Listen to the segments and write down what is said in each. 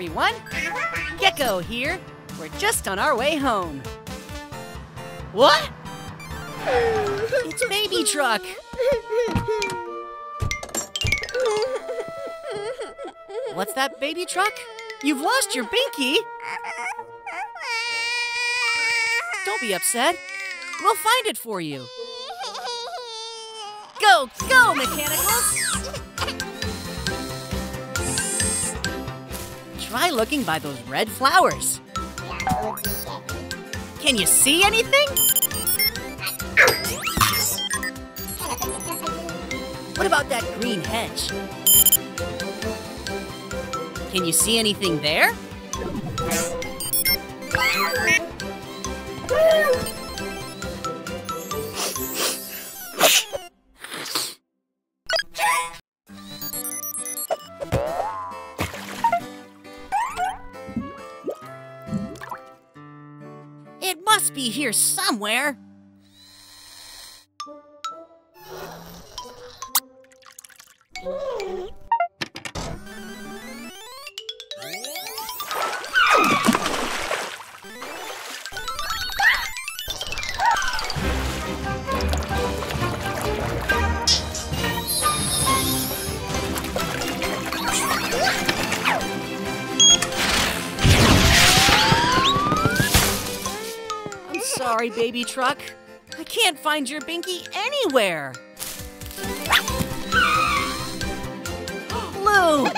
everyone. Gecko here. We're just on our way home. What? It's Baby Truck. What's that, Baby Truck? You've lost your binky. Don't be upset. We'll find it for you. Go, go, Mechanicals! Try looking by those red flowers. Can you see anything? What about that green hedge? Can you see anything there? It must be here somewhere. Sorry, Baby Truck. I can't find your binky anywhere. Blue!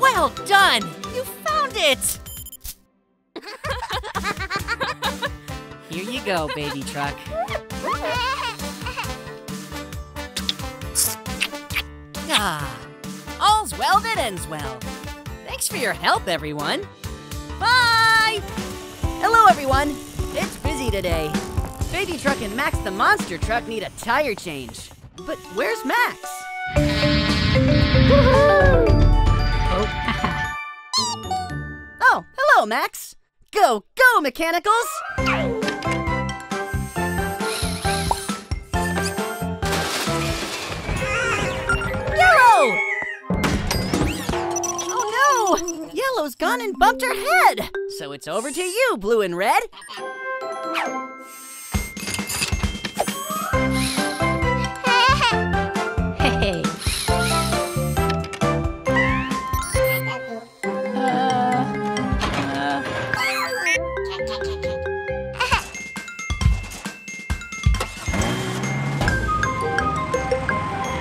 Well done! You found it! Here you go, Baby Truck. Ah, all's well that ends well. Thanks for your help, everyone. Bye! Hello, everyone. It's busy today. Baby Truck and Max the Monster Truck need a tire change. But where's Max? Oh, hello, Max. Go, go, Mechanicals! Yellow! Oh, no! Yellow's gone and bumped her head. So it's over to you, Blue and Red. Hey.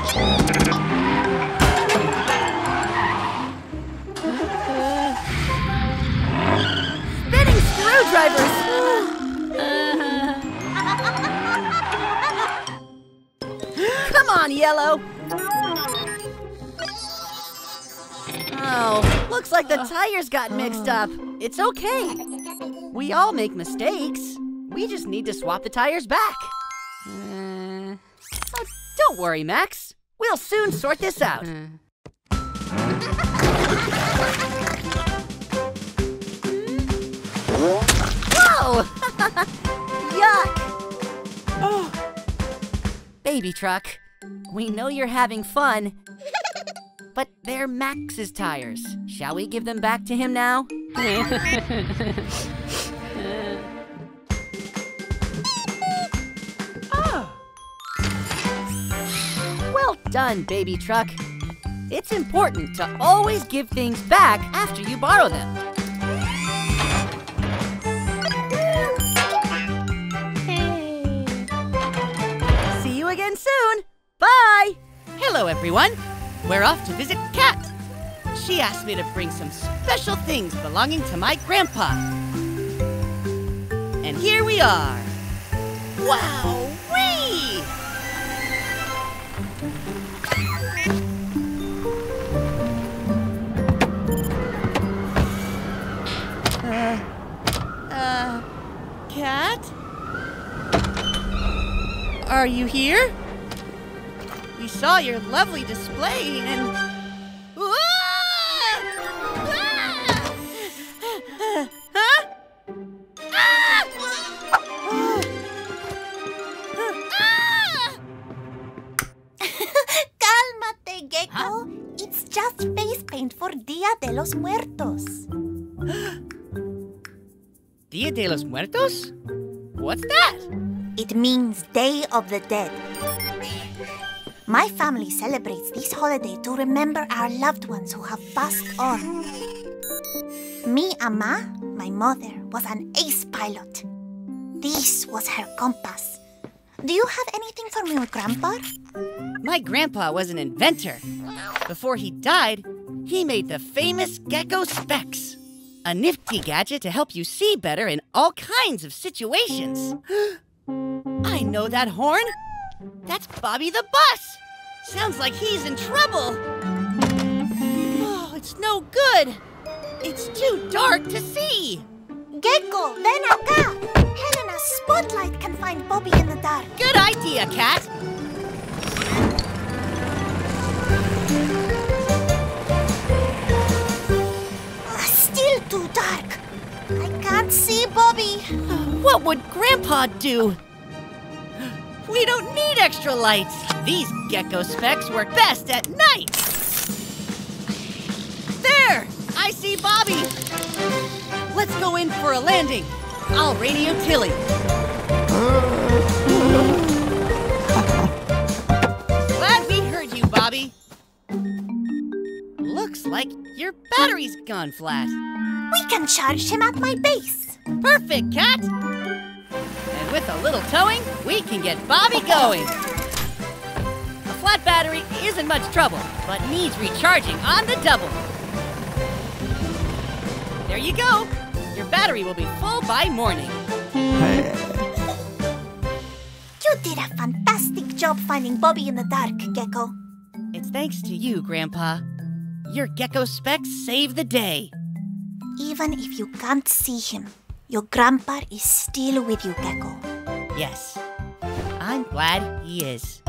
Spinning screwdrivers. Yellow. Oh, looks like the tires got mixed up. It's okay. We all make mistakes. We just need to swap the tires back. Oh, don't worry, Max. We'll soon sort this out. Whoa! Yuck! Oh. Baby Truck. We know you're having fun, but they're Max's tires. Shall we give them back to him now? Oh. Well done, Baby Truck. It's important to always give things back after you borrow them. Hey. See you again soon. Bye! Hello, everyone. We're off to visit Kat. She asked me to bring some special things belonging to my grandpa. And here we are. Wow-wee! Kat? Are you here? We saw your lovely display and... Huh? Calmate, Gecko. Huh? It's just face paint. designed for Dia de los Muertos. Dia de los Muertos? What's that? It means Day of the Dead. My family celebrates this holiday to remember our loved ones who have passed on. Mi Ama, my mother, was an ace pilot. This was her compass. Do you have anything for me, Grandpa? My grandpa was an inventor. Before he died, he made the famous Gecko Specs, a nifty gadget to help you see better in all kinds of situations. I know that horn. That's Bobby the Bus. Sounds like he's in trouble. Oh, it's no good. It's too dark to see. Gecko, ven acá. Helena's spotlight can find Bobby in the dark. Good idea, Kat. Still too dark. I can't see Bobby. What would Grandpa do? We don't need extra lights. These Gecko Specs work best at night. There! I see Bobby. Let's go in for a landing. I'll radio Tilly. Glad we heard you, Bobby. Looks like your battery's gone flat. We can charge him at my base. Perfect, Kat. And with a little towing, we can get Bobby going. A flat battery isn't much trouble, but needs recharging on the double. There you go. Your battery will be full by morning. You did a fantastic job finding Bobby in the dark, Gecko. It's thanks to you, Grandpa. Your Gecko Specs saved the day. Even if you can't see him, your grandpa is still with you, Gecko. Yes, I'm glad he is.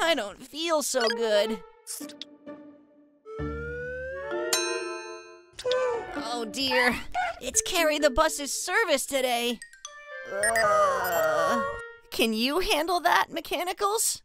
I don't feel so good. Oh dear, it's Carrie the bus's service today. Can you handle that, Mechanicals?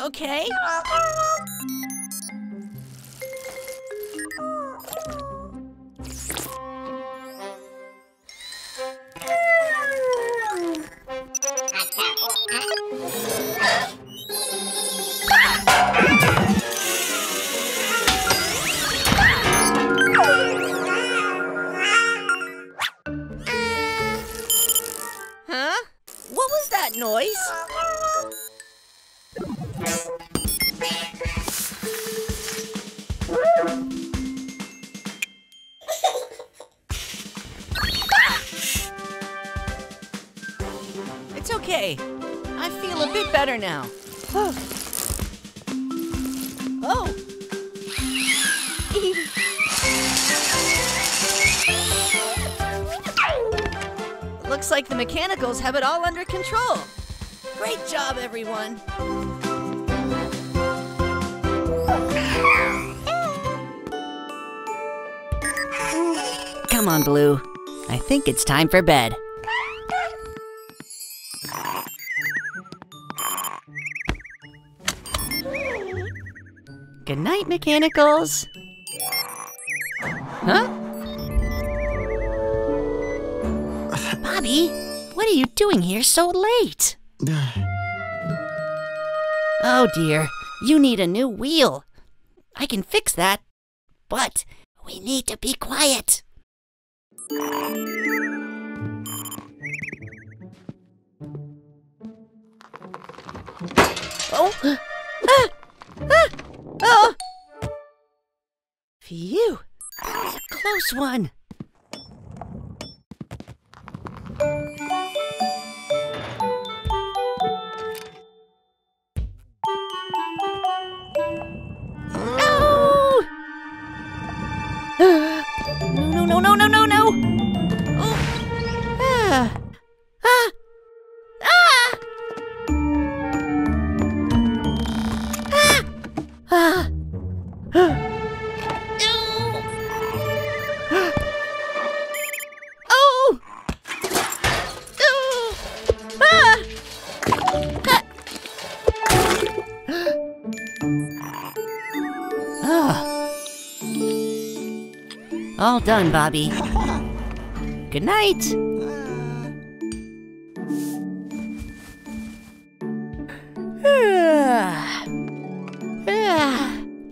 Okay. Now. Oh! Looks like the Mechanicals have it all under control. Great job, everyone. Come on, Blue. I think it's time for bed. Good night, Mechanicals. Huh? Bobby, what are you doing here so late? Oh dear, you need a new wheel. I can fix that, but we need to be quiet. Oh! Ah! Ah! Oh! Phew! That was a close one! All done, Bobby. Good night.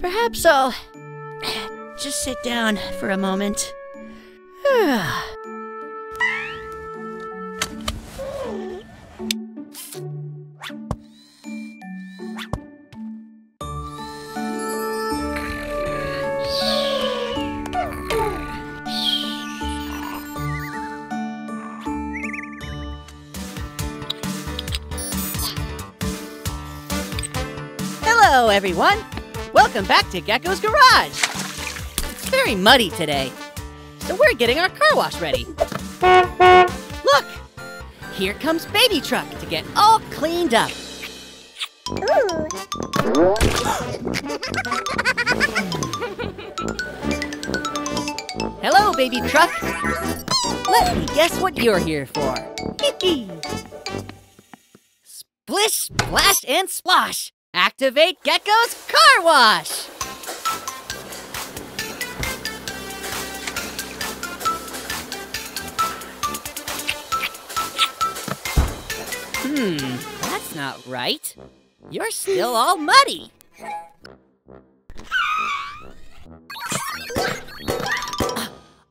Perhaps I'll just sit down for a moment. Hello everyone! Welcome back to Gecko's Garage! It's very muddy today, so we're getting our car wash ready. Look! Here comes Baby Truck to get all cleaned up. Hello Baby Truck! Let me guess what you're here for. Splish, splash, and splosh! Activate Gecko's Car Wash! That's not right. You're still all muddy.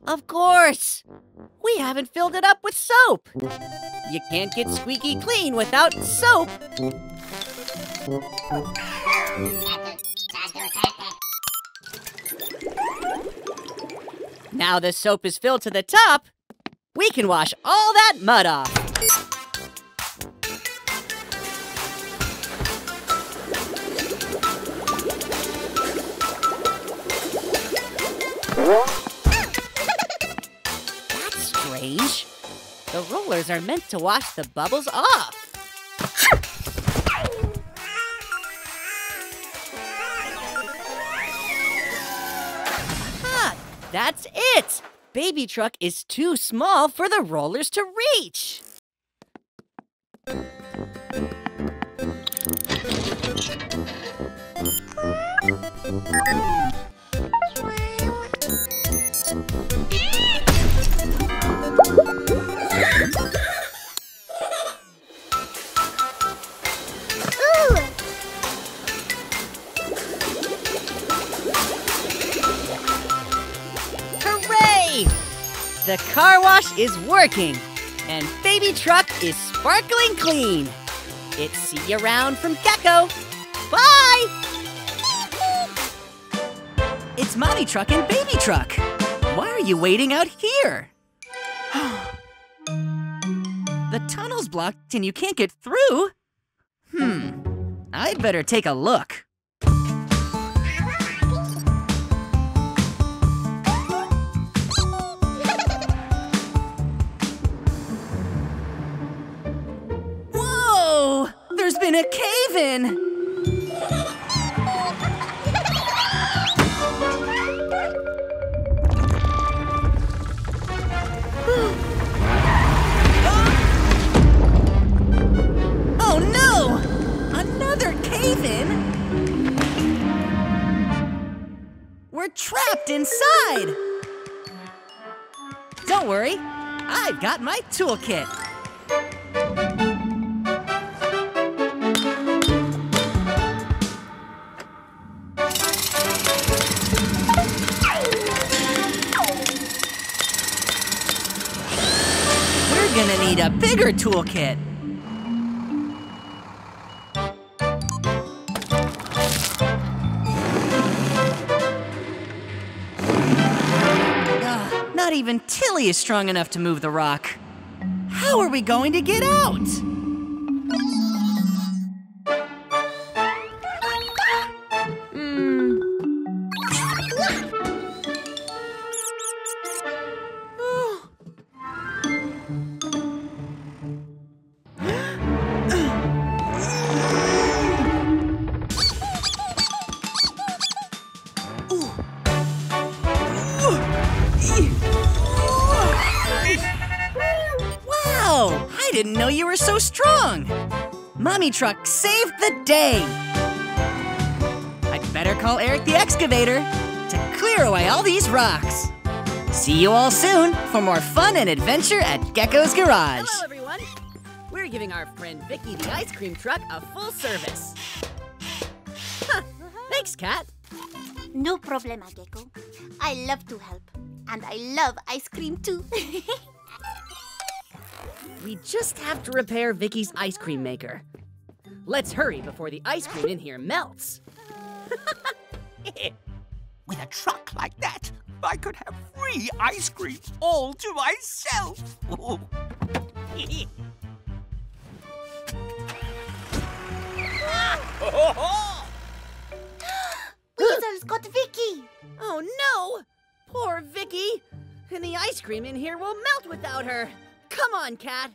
Of course! We haven't filled it up with soap. You can't get squeaky clean without soap. Now the soap is filled to the top, we can wash all that mud off. That's strange. The rollers are meant to wash the bubbles off. That's it! Baby Truck is too small for the rollers to reach! The car wash is working, and Baby Truck is sparkling clean. It's see you around from Gecko. Bye! It's Mommy Truck and Baby Truck. Why are you waiting out here? The tunnel's blocked and you can't get through. I'd better take a look. There's been a cave-in! Oh no! Another cave-in? We're trapped inside! Don't worry, I've got my toolkit. Gonna need a bigger toolkit. Not even Tilly is strong enough to move the rock. How are we going to get out? Mommy Truck saved the day! I'd better call Eric the Excavator to clear away all these rocks. See you all soon for more fun and adventure at Gecko's Garage. Hello everyone! We're giving our friend Vicky the ice cream truck a full service. Huh, thanks Kat. No problema, Gecko. I love to help. And I love ice cream too. We just have to repair Vicky's ice cream maker. Let's hurry before the ice cream in here melts. With a truck like that, I could have free ice cream all to myself. We just got Vicky. Oh no! Poor Vicky. And the ice cream in here will melt without her. Come on, Kat.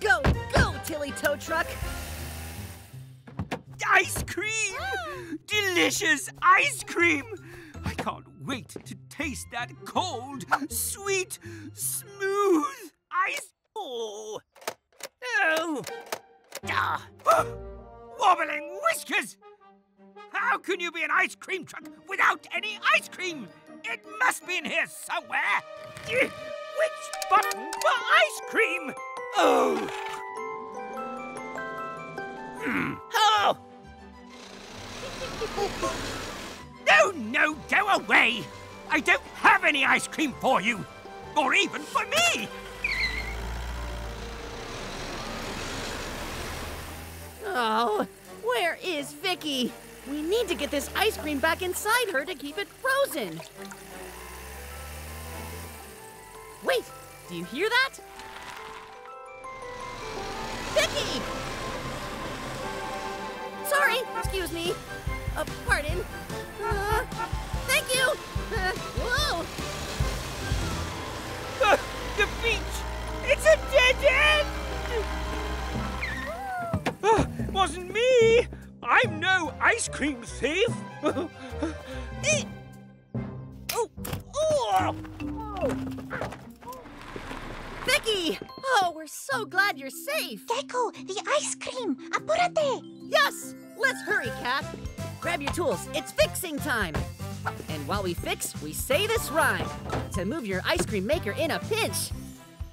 Go, go, Tilly Toe Truck. Ice cream! Delicious ice cream! I can't wait to taste that cold, sweet, smooth ice. Oh! Oh! Ah. Wobbling whiskers! How can you be an ice cream truck without any ice cream? It must be in here somewhere! Which button for ice cream? Oh! Hello! No, no, go away! I don't have any ice cream for you! Or even for me! Oh, where is Vicky? We need to get this ice cream back inside her to keep it frozen. Wait, do you hear that? Vicky! Sorry, excuse me. Pardon. Thank you! Whoa! The beach! It's a dead end! Wasn't me! I'm no ice cream thief! Vicky! Oh, we're so glad you're safe! Gecko, the ice cream! Apúrate! Yes! Let's hurry, Kat! Grab your tools, it's fixing time! And while we fix, we say this rhyme. To move your ice cream maker in a pinch,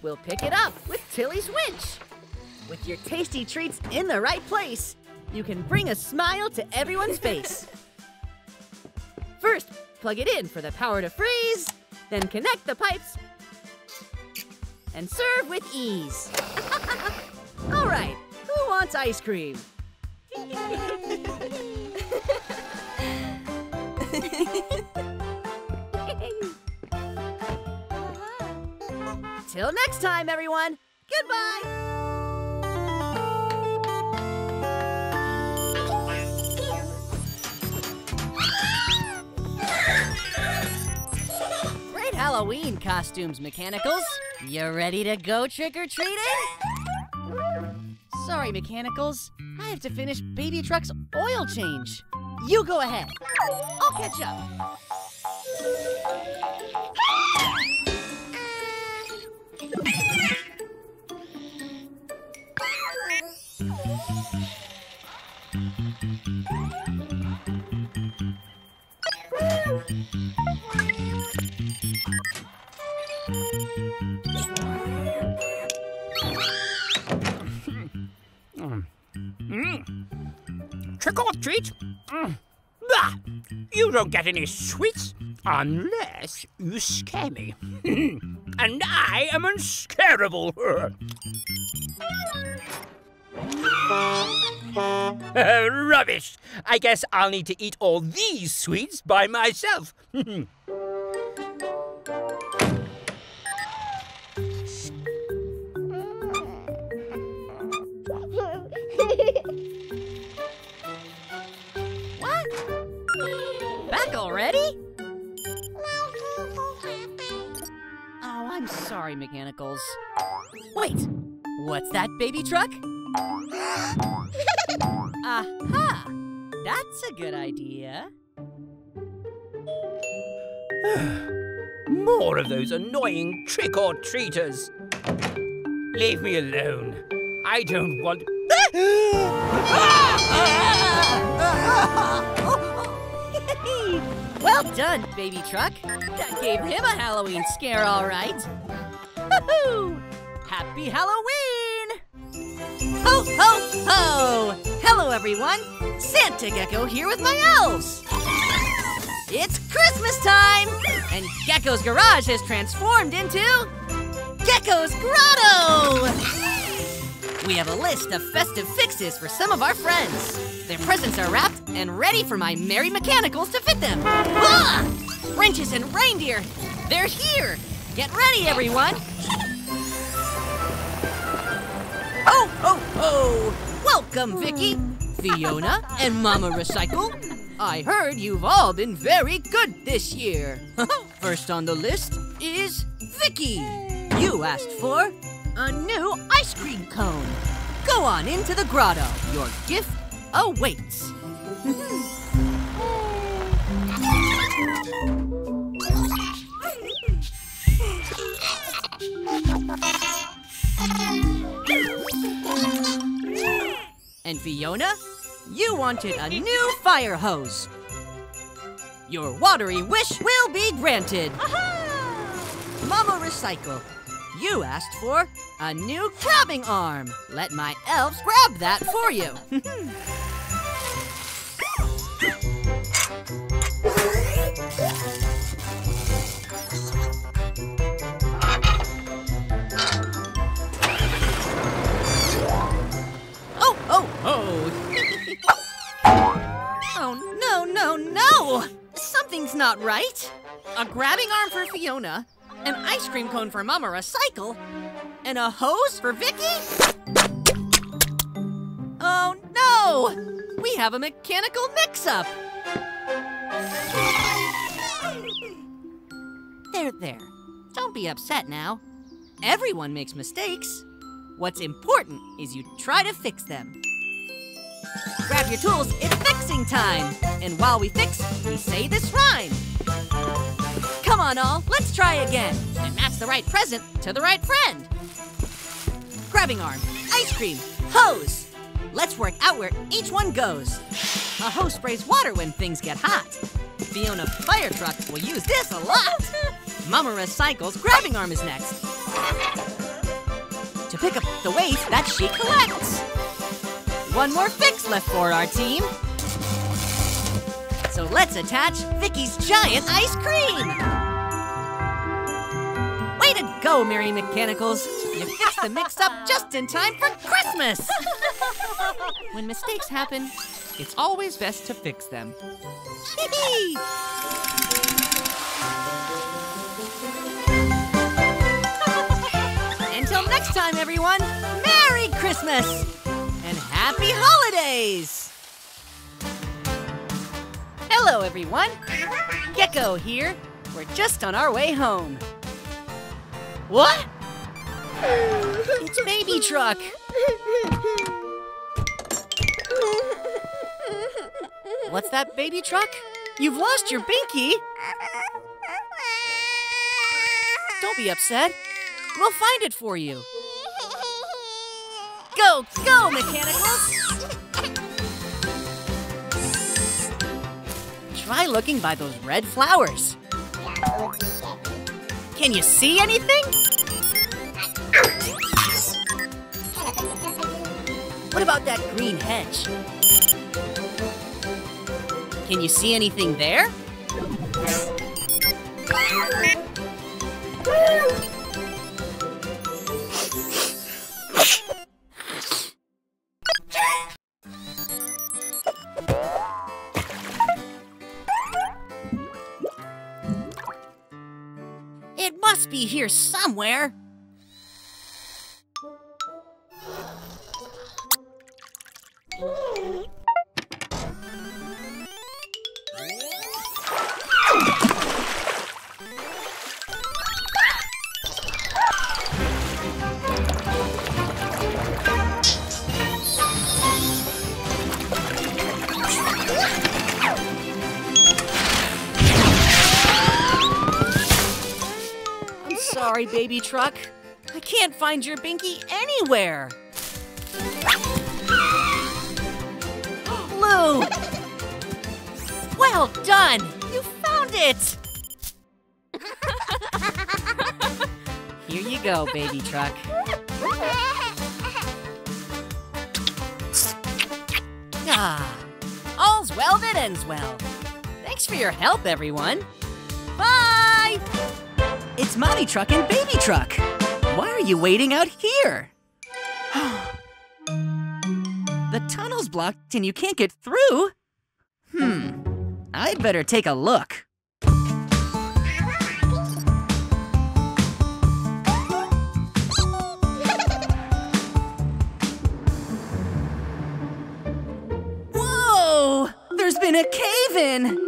we'll pick it up with Tilly's winch. With your tasty treats in the right place, you can bring a smile to everyone's face. First, plug it in for the power to freeze, then connect the pipes, and serve with ease. All right, who wants ice cream? Till next time, everyone. Goodbye. Halloween costumes, Mechanicals. You ready to go trick-or-treating? Sorry, Mechanicals. I have to finish Baby Truck's oil change. You go ahead. I'll catch up. Trick or treat? Bah! You don't get any sweets unless you scare me. And I am unscarable. Rubbish! I guess I'll need to eat all these sweets by myself. What? Back already? Oh, I'm sorry, Mechanicals. Wait, what's that, Baby Truck? Aha! That's a good idea. More of those annoying trick-or-treaters. Leave me alone. I don't want... Well done, Baby Truck. That gave him a Halloween scare, all right. Woohoo! Happy Halloween! Ho, ho, ho! Hello, everyone. Santa Gecko here with my elves. It's Christmas time, and Gecko's Garage has transformed into Gecko's Grotto. We have a list of festive fixes for some of our friends. Their presents are wrapped and ready for my merry Mechanicals to fit them. Ah! Wrenches and reindeer, they're here. Get ready, everyone. Ho, ho, ho! Welcome, Vicky, Fiona, and Mama Recycle. I heard you've all been very good this year. First on the list is Vicky. You asked for a new ice cream cone. Go on into the grotto. Your gift awaits. And Fiona, you wanted a new fire hose. Your watery wish will be granted. Aha! Mama Recycle, you asked for a new grabbing arm. Let my elves grab that for you. Oh, no. Something's not right. A grabbing arm for Fiona, an ice cream cone for Mama Recycle, and a hose for Vicky? Oh, no. We have a mechanical mix-up. There. Don't be upset now. Everyone makes mistakes. What's important is you try to fix them. Grab your tools, it's fixing time. And while we fix, we say this rhyme. Come on all, let's try again. And match the right present to the right friend. Grabbing arm, ice cream, hose. Let's work out where each one goes. A hose sprays water when things get hot. Fiona Fire Truck will use this a lot. Mama Recycle's grabbing arm is next. To pick up the waste that she collects. One more fix left for our team. So let's attach Vicky's giant ice cream. Way to go, merry Mechanicals. You fixed the mix-up just in time for Christmas. When mistakes happen, it's always best to fix them. Until next time, everyone, Merry Christmas. Happy holidays! Hello, everyone. Gecko here. We're just on our way home. What? It's Baby Truck. What's that, Baby Truck? You've lost your binky. Don't be upset. We'll find it for you. Go, go, Mechanicals! Try looking by those red flowers. Can you see anything? What about that green hedge? Can you see anything there? must be here somewhere. Sorry, Baby Truck. I can't find your binky anywhere. Blue! Well done! You found it! Here you go, Baby Truck. Ah, all's well that ends well. Thanks for your help, everyone. Bye! It's Mommy Truck and Baby Truck. Why are you waiting out here? The tunnel's blocked and you can't get through. I'd better take a look. Whoa! There's been a cave-in!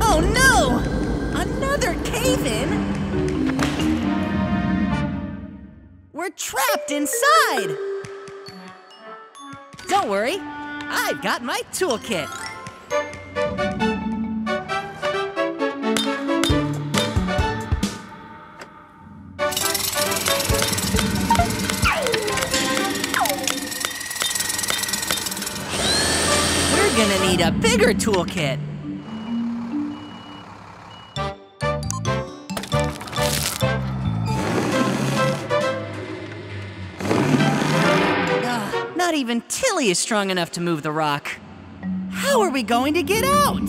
Oh no! Another cave-in? We're trapped inside! Don't worry, I've got my toolkit. Gonna need a bigger toolkit. Not even Tilly is strong enough to move the rock. How are we going to get out?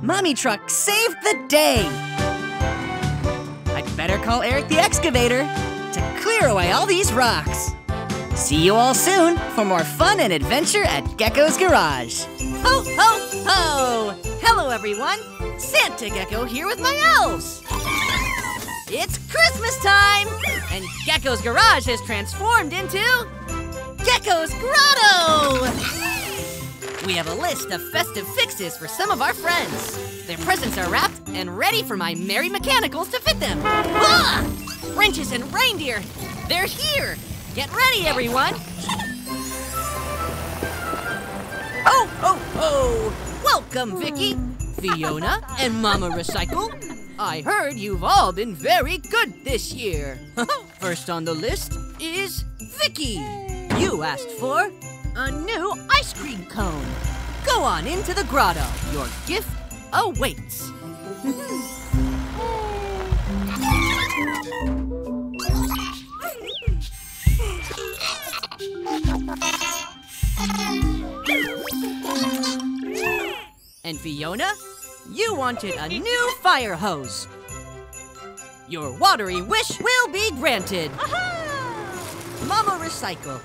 Mommy Truck saved the day! I'd better call Eric the Excavator to clear away all these rocks. See you all soon for more fun and adventure at Gecko's Garage. Ho, ho, ho! Hello, everyone. Santa Gecko here with my elves. It's Christmas time, and Gecko's Garage has transformed into Gecko's Grotto! We have a list of festive fixes for some of our friends. Their presents are wrapped and ready for my merry mechanicals to fit them. Ah! Wrenches and reindeer, they're here. Get ready, everyone. Oh, ho, ho. Welcome, Vicky, Fiona, and Mama Recycle. I heard you've all been very good this year. First on the list is Vicky. You asked for a new ice cream cone. Go on into the grotto. Your gift awaits. And Fiona, you wanted a new fire hose. Your watery wish will be granted. Aha! Mama Recycle,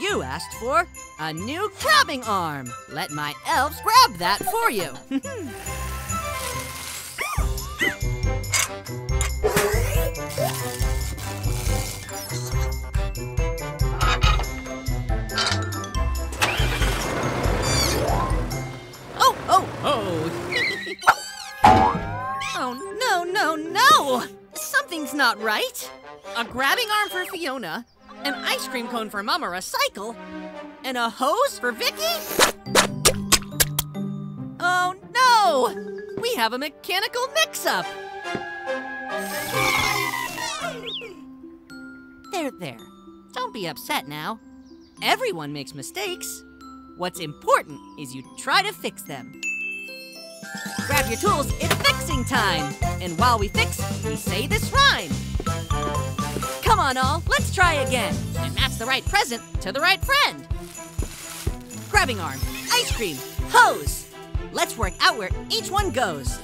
you asked for a new grabbing arm. Let my elves grab that for you. Oh, oh, oh. Oh, no, no, no. Something's not right. A grabbing arm for Fiona, an ice cream cone for Mama Recycle, and a hose for Vicky? Oh no! We have a mechanical mix-up! There, there. Don't be upset now. Everyone makes mistakes. What's important is you try to fix them. Grab your tools, it's fixing time. And while we fix, we say this rhyme. Come on all, let's try again. And match the right present to the right friend. Grabbing arm, ice cream, hose. Let's work out where each one goes.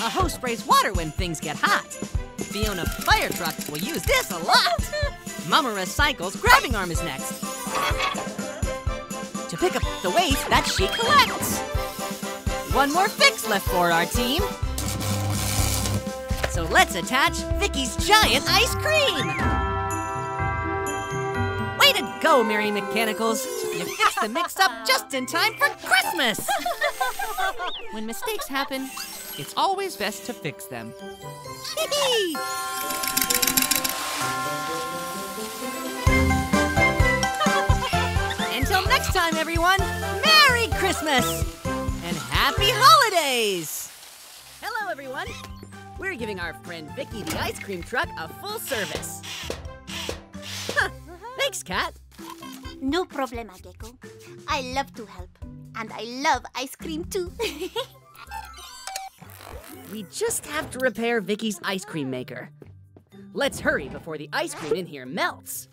A hose sprays water when things get hot. Fiona Fire Truck will use this a lot. Mama Recycle's grabbing arm is next. To pick up the waste that she collects. One more fix left for our team. So let's attach Vicky's giant ice cream. Way to go, Mary Mechanicals. You fixed the mix-up just in time for Christmas. When mistakes happen, it's always best to fix them. Hee-hee! Until next time, everyone, Merry Christmas! And happy holidays! Hello, everyone. We're giving our friend Vicky the ice cream truck a full service. Huh. Thanks, Kat. No problema, Gecko. I love to help. And I love ice cream, too. We just have to repair Vicky's ice cream maker. Let's hurry before the ice cream in here melts.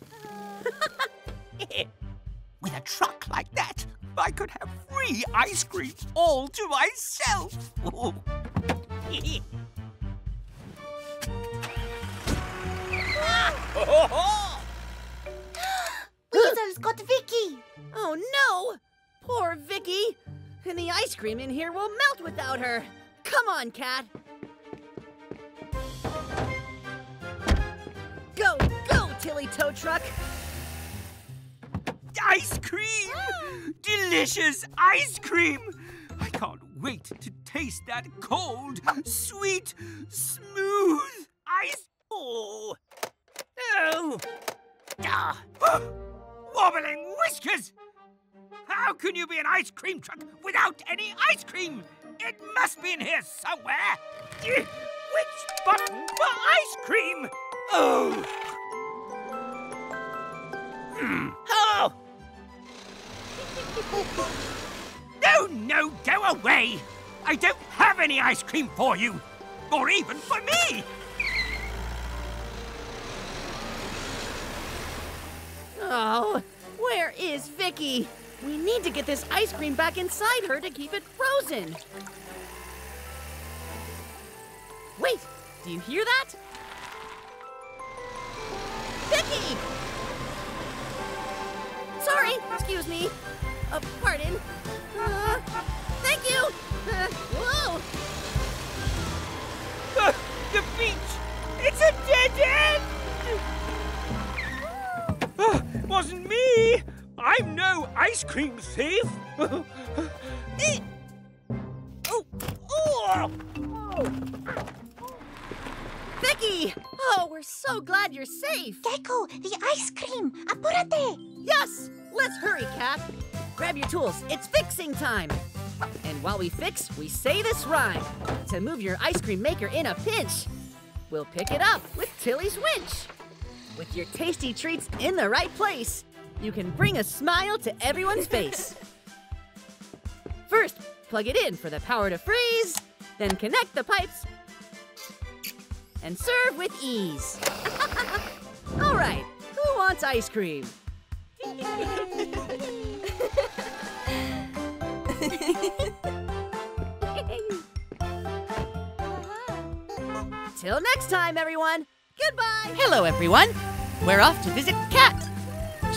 With a truck like that, I could have free ice cream all to myself. Weasel's got Vicky. Oh no, poor Vicky. And the ice cream in here will melt without her. Come on, Cat. Go, go, Tilly Toe Truck. Ice cream! Delicious ice cream! I can't wait to taste that cold, sweet, smooth ice. Oh! Oh! Ah. Wobbling whiskers! How can you be an ice cream truck without any ice cream? It must be in here somewhere. Which button for ice cream? Oh! Oh! No, no, go away! I don't have any ice cream for you, or even for me! Oh, where is Vicky? We need to get this ice cream back inside her to keep it frozen. Wait, do you hear that? Vicky! Sorry, excuse me. Pardon. Thank you! Whoa! The beach! It's a dead end! Wasn't me! I'm no ice cream thief! Oh. Oh. Vicky! Oh, we're so glad you're safe! Gecko, the ice cream! Apúrate! Yes! Let's hurry, Kat. Grab your tools, it's fixing time. And while we fix, we say this rhyme. To move your ice cream maker in a pinch, we'll pick it up with Tilly's winch. With your tasty treats in the right place, you can bring a smile to everyone's face. First, plug it in for the power to freeze, then connect the pipes, and serve with ease. All right, who wants ice cream? Till next time, everyone. Goodbye. Hello, everyone. We're off to visit Kat.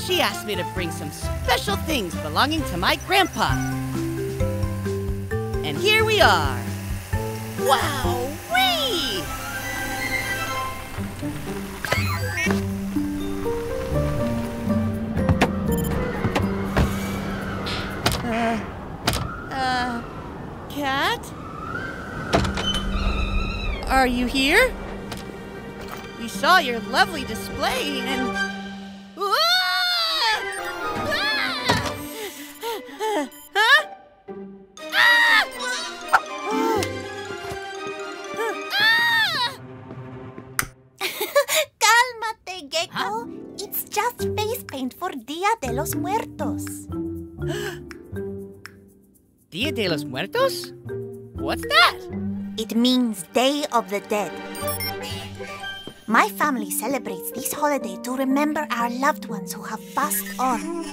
She asked me to bring some special things belonging to my grandpa. And here we are. Wow-wee! Kat? Are you here? We saw your lovely display and... Whoa! Ah! Huh? Ah! Oh. Ah! Calm Cálmate, Gecko. Huh? It's just face paint for Dia de los Muertos. Dia de los Muertos? What's that? It means Day of the Dead. My family celebrates this holiday to remember our loved ones who have passed on.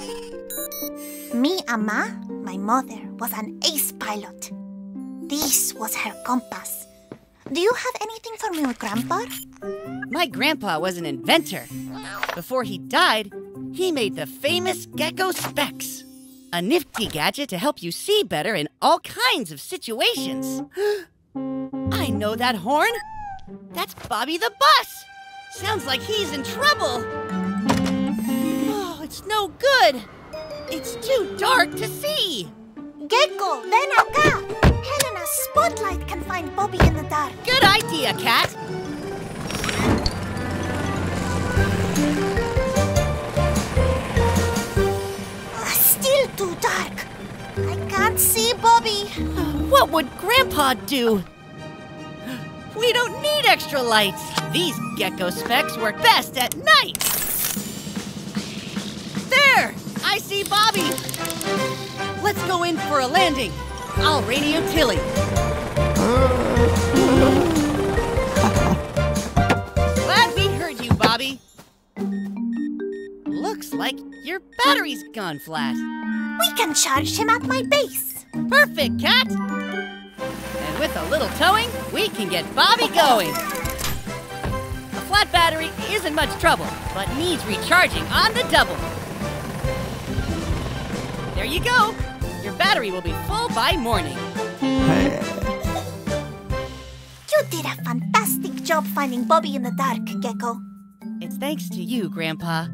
Mi Ama, my mother, was an ace pilot. This was her compass. Do you have anything for me, Grandpa? My grandpa was an inventor. Before he died, he made the famous Gecko Specs, a nifty gadget to help you see better in all kinds of situations. I know that horn. That's Bobby the Bus. Sounds like he's in trouble. Oh, it's no good. It's too dark to see. Gecko, ven acá. Helena's spotlight can find Bobby in the dark. Good idea, Kat. Still too dark. I can't see Bobby. What would Grandpa do? We don't need extra lights. These Gecko Specs work best at night. There! I see Bobby. Let's go in for a landing. I'll radio Tilly. Glad we heard you, Bobby. Looks like your battery's gone flat. We can charge him at my base. Perfect, Kat. And with a little towing, we can get Bobby going. A flat battery isn't much trouble, but needs recharging on the double. There you go. Your battery will be full by morning. You did a fantastic job finding Bobby in the dark, Gecko. It's thanks to you, Grandpa.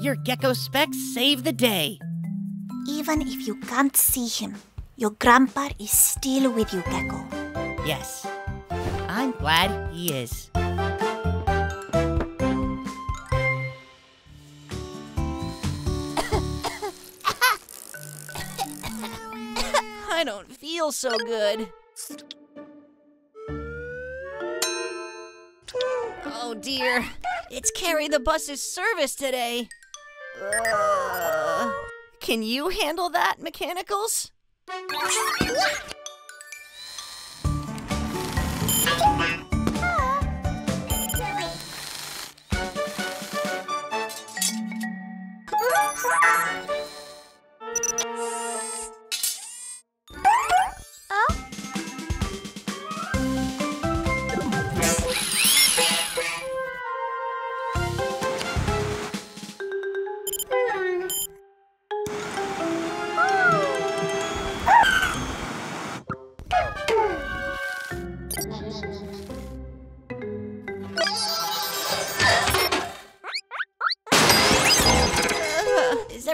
Your Gecko Specs saved the day. Even if you can't see him, your Grandpa is still with you, Gecko. Yes, I'm glad he is. I don't feel so good. Oh dear, it's Carrie the Bus's service today. Can you handle that, Mechanicals?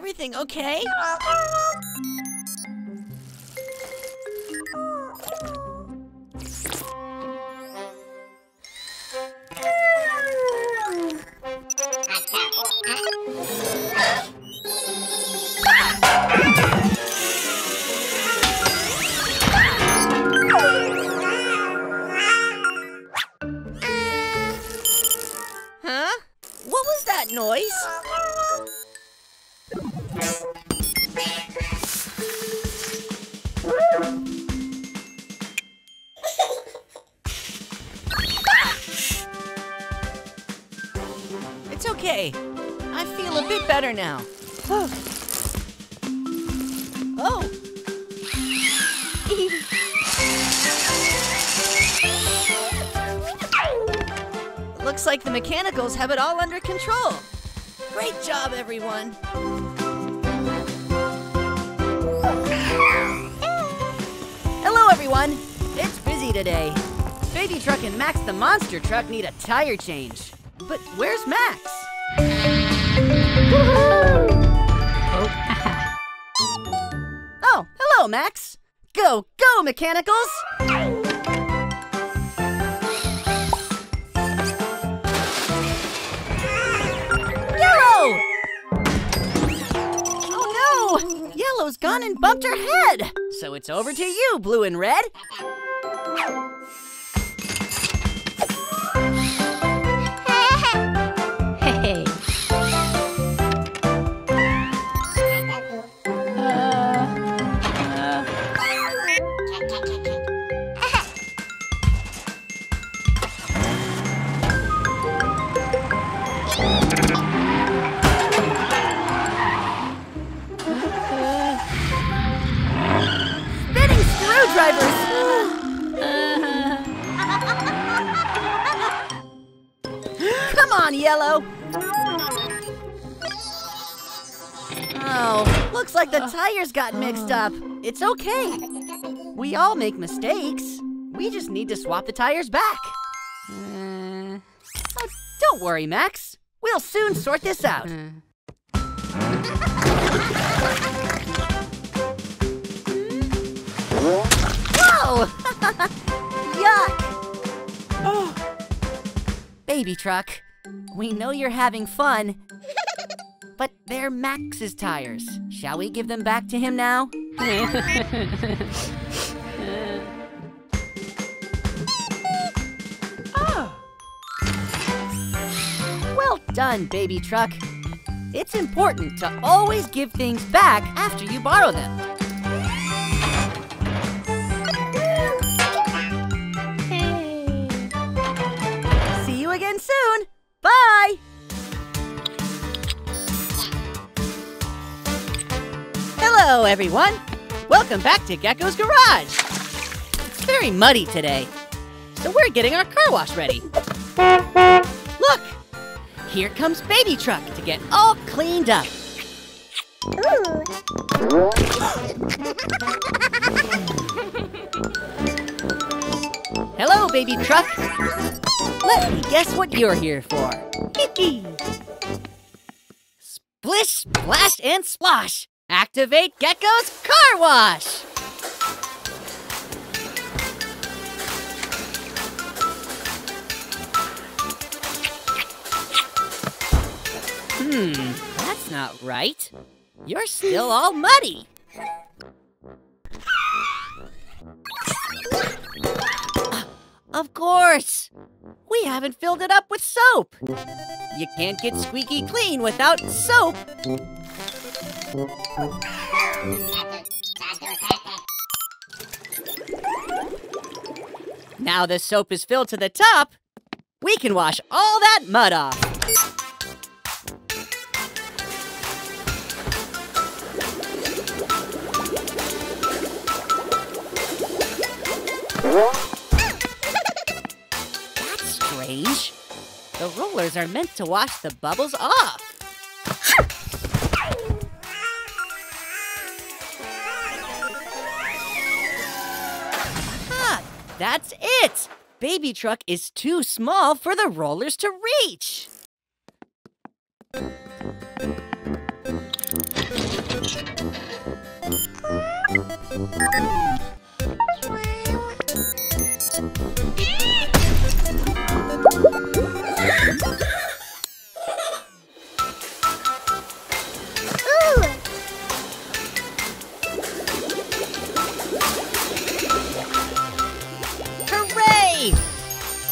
Everything okay? Huh? What was that noise? It's okay. I feel a bit better now. Oh! Looks like the Mechanicals have it all under control. Great job, everyone. Hello, everyone. It's busy today. Baby Truck and Max the Monster Truck need a tire change. But where's Max? Woohoo! Oh. Oh, hello, Max. Go, go, Mechanicals! Yellow! Oh, no! Yellow's gone and bumped her head. So it's over to you, Blue and Red. on, Yellow. Oh, looks like the tires got mixed up. It's okay. We all make mistakes. We just need to swap the tires back. Oh, don't worry, Max. We'll soon sort this out. Whoa! Yuck! Oh. Baby Truck, we know you're having fun, but they're Max's tires. Shall we give them back to him now? Well done, Baby Truck. It's important to always give things back after you borrow them. See you again soon. Bye. Hello, everyone. Welcome back to Gecko's Garage. It's very muddy today, so we're getting our car wash ready. Look, here comes Baby Truck to get all cleaned up. Ooh. Hello, Baby Truck. Let me guess what you're here for. Splish, splash, and splosh. Activate Gecko's Car Wash! That's not right. You're still all muddy. Of course! We haven't filled it up with soap. You can't get squeaky clean without soap. Now the soap is filled to the top, we can wash all that mud off. That's strange. The rollers are meant to wash the bubbles off. That's it! Baby Truck is too small for the rollers to reach!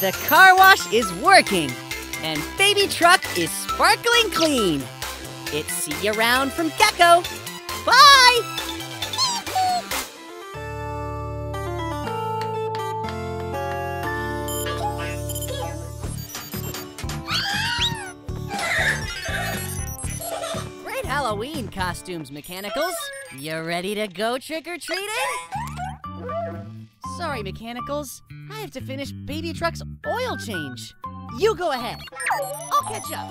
The car wash is working, and Baby Truck is sparkling clean. It's see you around from Gecko. Bye! Great Halloween costumes, Mechanicals. You ready to go trick-or-treating? Sorry, Mechanicals. I have to finish Baby Truck's oil change. You go ahead. I'll catch up.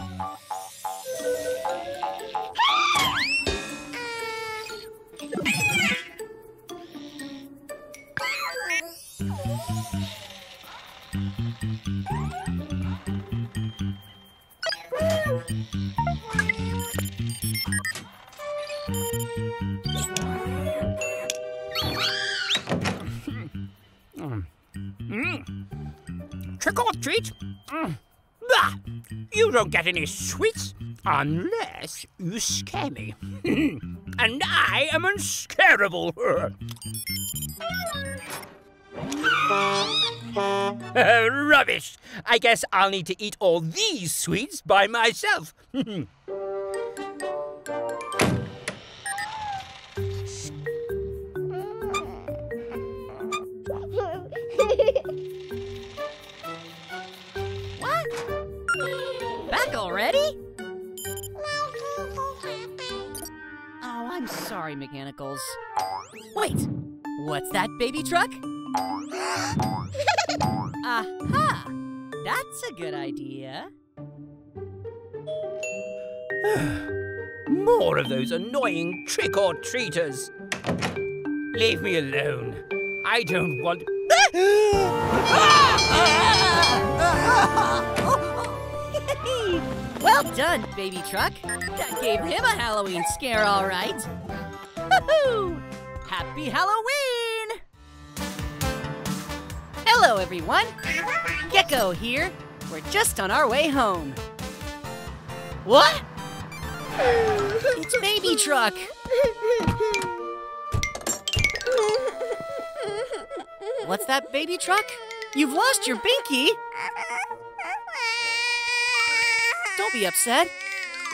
Treat? Bah! You don't get any sweets unless you scare me. And I am unscarable. Rubbish! I guess I'll need to eat all these sweets by myself. Already? Oh, I'm sorry, Mechanicals. Wait, what's that, Baby Truck? Aha! That's a good idea. More of those annoying trick-or-treaters. Leave me alone. I don't want... Well done, Baby Truck. That gave him a Halloween scare, all right. Woohoo! Happy Halloween! Hello, everyone. Gecko here. We're just on our way home. What? It's Baby Truck. What's that, Baby Truck? You've lost your binky. Don't be upset.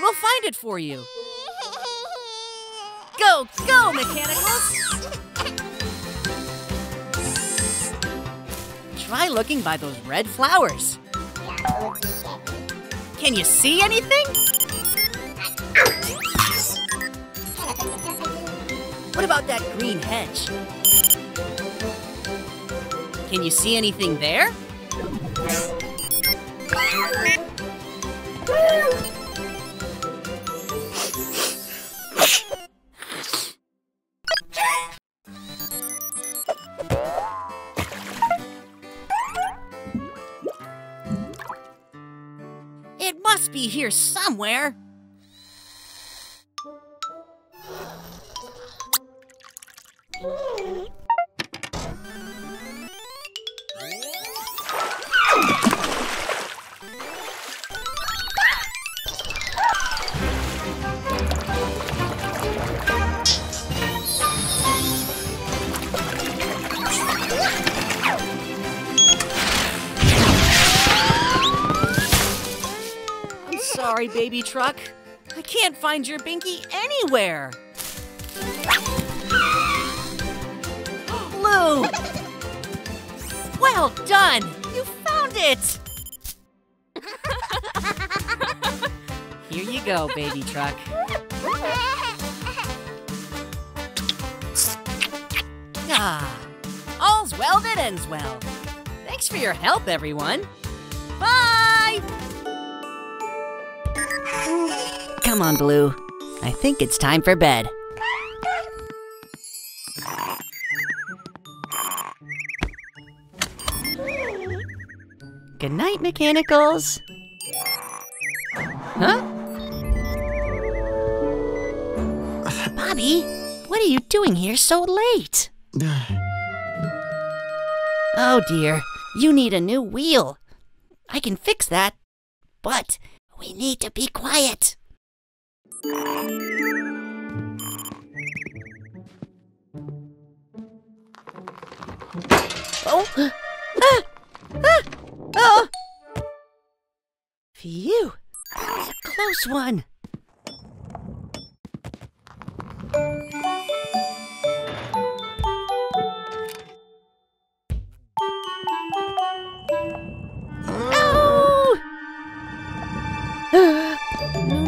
We'll find it for you. Go, go, Mechanicals! Try looking by those red flowers. Can you see anything? What about that green hedge? Can you see anything there? It must be here somewhere. Sorry, Baby Truck. I can't find your binky anywhere. Blue! Well done! You found it! Here you go, Baby Truck. Ah, all's well that ends well. Thanks for your help, everyone. Bye! Come on, Blue. I think it's time for bed. Good night, Mechanicals. Huh? Bobby, what are you doing here so late? Oh dear, you need a new wheel. I can fix that, but we need to be quiet. Oh! Ah! Ah! Oh! Phew! That was a close one. Oh! No! Oh!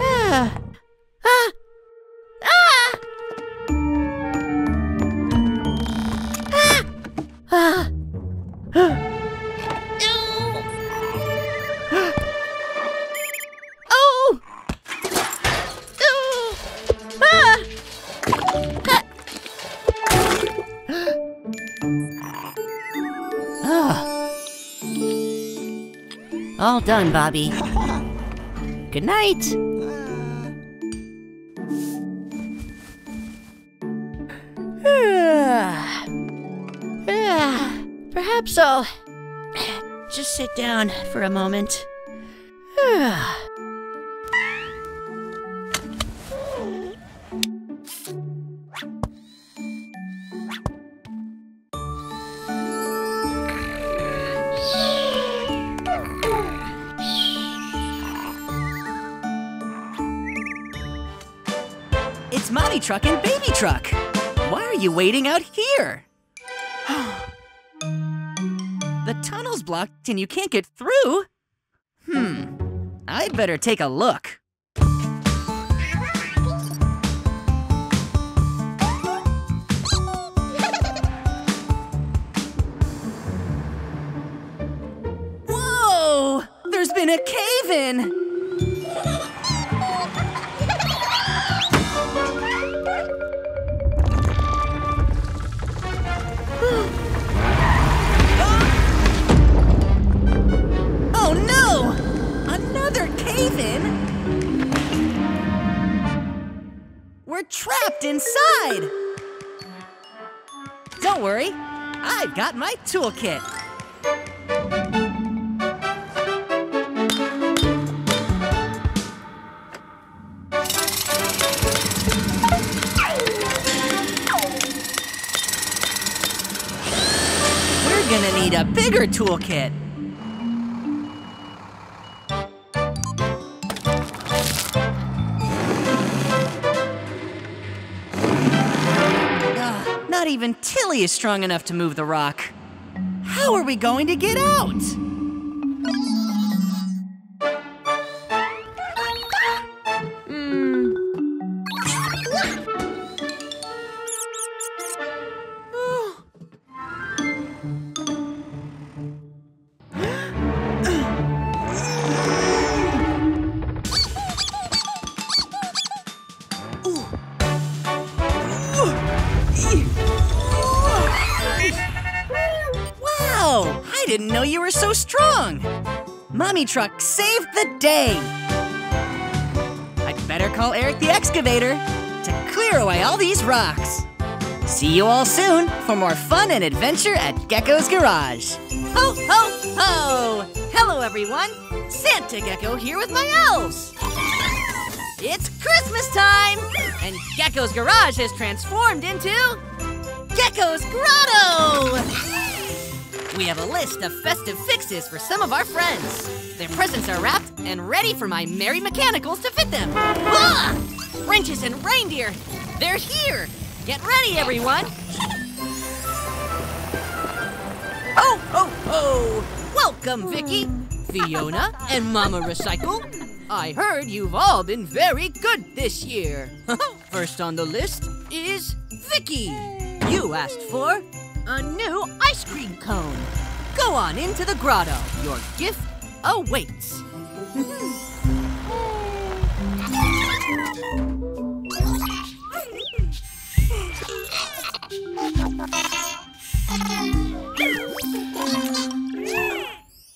Ah! Ah! Ah! Oh! Oh! Ah! Ah! All done, Bobby. Good night. Perhaps I'll just sit down for a moment. It's Mommy Truck and Baby Truck. Why are you waiting out here? The tunnel's blocked and you can't get through? I'd better take a look. Whoa! There's There's been a cave-in! We're trapped inside! Don't worry, I've got my toolkit. We're gonna need a bigger toolkit. Not even Tilly is strong enough to move the rock. How are we going to get out? Mommy Truck saved the day! I'd better call Eric the Excavator to clear away all these rocks. See you all soon for more fun and adventure at Gecko's Garage. Ho, ho, ho! Hello, everyone. Santa Gecko here with my elves. It's Christmas time, and Gecko's Garage has transformed into Gecko's Grotto! We have a list of festive fixes for some of our friends. Their presents are wrapped and ready for my merry mechanicals to fit them. Ah! Wrenches and reindeer, they're here. Get ready, everyone. Oh, ho, ho. Welcome, Vicky, Fiona, and Mama Recycle. I heard you've all been very good this year. First on the list is Vicky. You asked for a new ice cream cone. Go on into the grotto. Your gift awaits.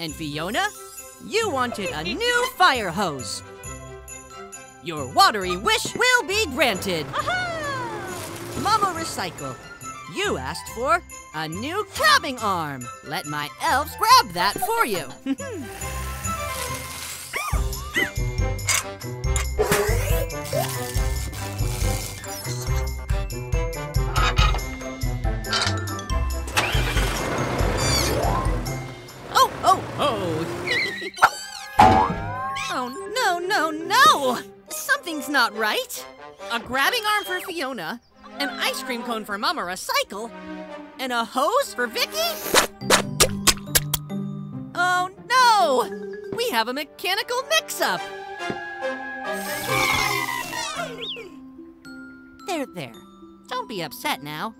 And Fiona, you wanted a new fire hose. Your watery wish will be granted. Aha! Mama Recycle, you asked for a new grabbing arm. Let my elves grab that for you. Oh, oh, oh. Oh, no, no, no. Something's not right. A grabbing arm for Fiona, an ice cream cone for Mama Recycle, and a hose for Vicky? Oh no! We have a mechanical mix-up! There, there. Don't be upset now.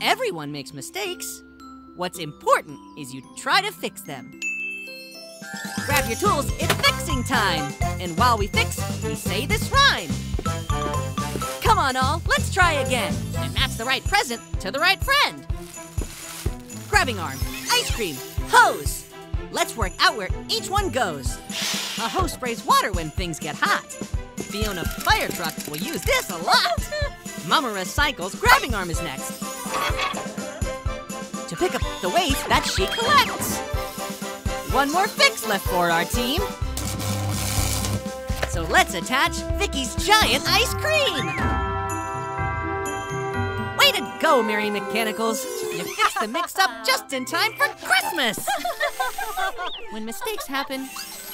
Everyone makes mistakes. What's important is you try to fix them. Grab your tools, it's fixing time! And while we fix, we say this rhyme. Come on, all, let's try again. And match the right present to the right friend. Grabbing arm, ice cream, hose. Let's work out where each one goes. A hose sprays water when things get hot. Fiona Fire Truck will use this a lot. Mama Recycle's grabbing arm is next, to pick up the waste that she collects. One more fix left for our team. So let's attach Vicky's giant ice cream. Way to go, Merry Mechanicals! You fixed the mix-up just in time for Christmas! When mistakes happen,